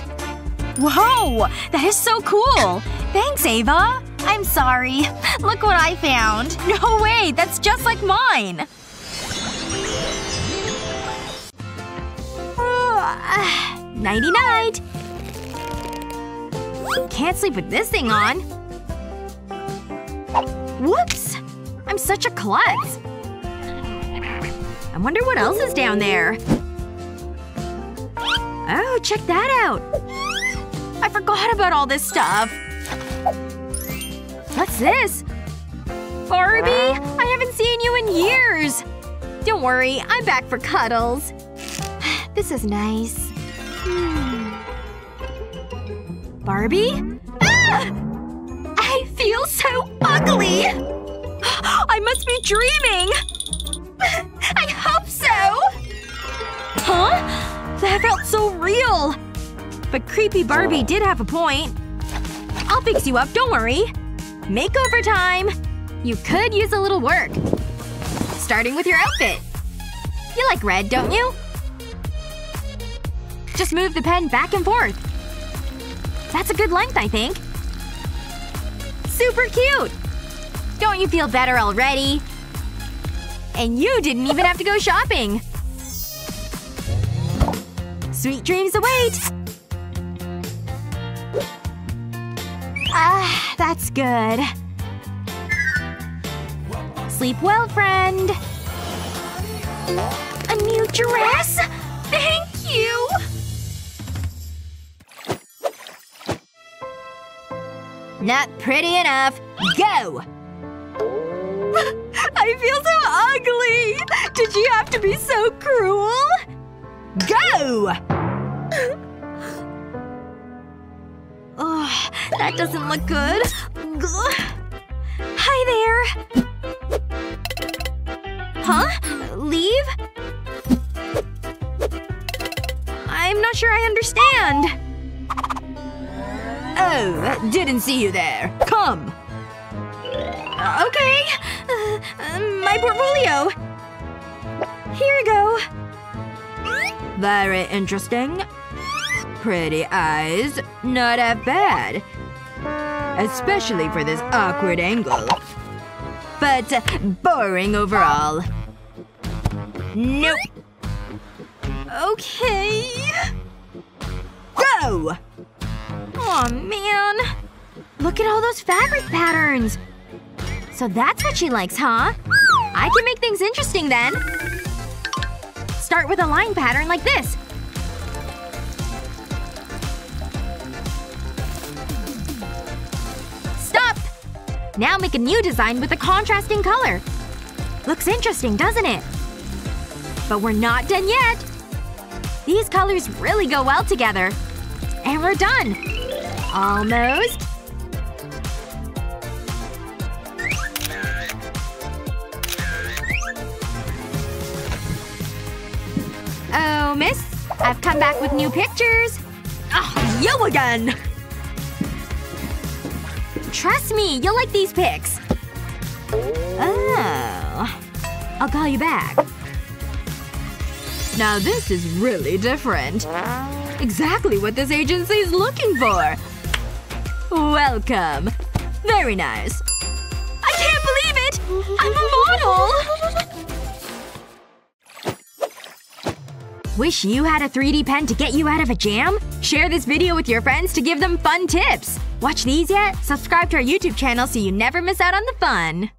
Whoa! That is so cool! Thanks, Ava. I'm sorry. Look what I found. No way! That's just like mine! Nighty-night! Can't sleep with this thing on. Whoops! I'm such a klutz. I wonder what else is down there. Oh, check that out! I forgot about all this stuff. What's this? Barbie? I haven't seen you in years! Don't worry, I'm back for cuddles. This is nice. Barbie? Ah! I feel so ugly! I must be dreaming! I hope so! Huh? That felt so real! But creepy Barbie did have a point. I'll fix you up, don't worry. Makeover time! You could use a little work. Starting with your outfit. You like red, don't you? Just move the pen back and forth. That's a good length, I think. Super cute! Don't you feel better already? And you didn't even have to go shopping! Sweet dreams await! Ah, that's good. Sleep well, friend. A new dress? Thank you! Not pretty enough. Go! I feel so ugly! Did you have to be so cruel? Go! Oh, that doesn't look good. Hi there! Huh? Leave? I'm not sure I understand. Oh, didn't see you there. Come. Uh, okay. Uh, uh, my portfolio. Here you go. Very interesting. Pretty eyes. Not that bad. Especially for this awkward angle. But uh, boring overall. Nope. Okay… Go! Aw, man. Look at all those fabric patterns! So that's what she likes, huh? I can make things interesting then. Start with a line pattern like this. Stop! Now make a new design with a contrasting color. Looks interesting, doesn't it? But we're not done yet! These colors really go well together. And we're done! Almost. Oh, miss. I've come back with new pictures. Oh, you again! Trust me, you'll like these pics. Oh. I'll call you back. Now this is really different. Exactly what this agency is looking for. Welcome. Very nice. I can't believe it! I'm a model! Wish you had a three D pen to get you out of a jam? Share this video with your friends to give them fun tips! Watch these yet? Subscribe to our YouTube channel so you never miss out on the fun!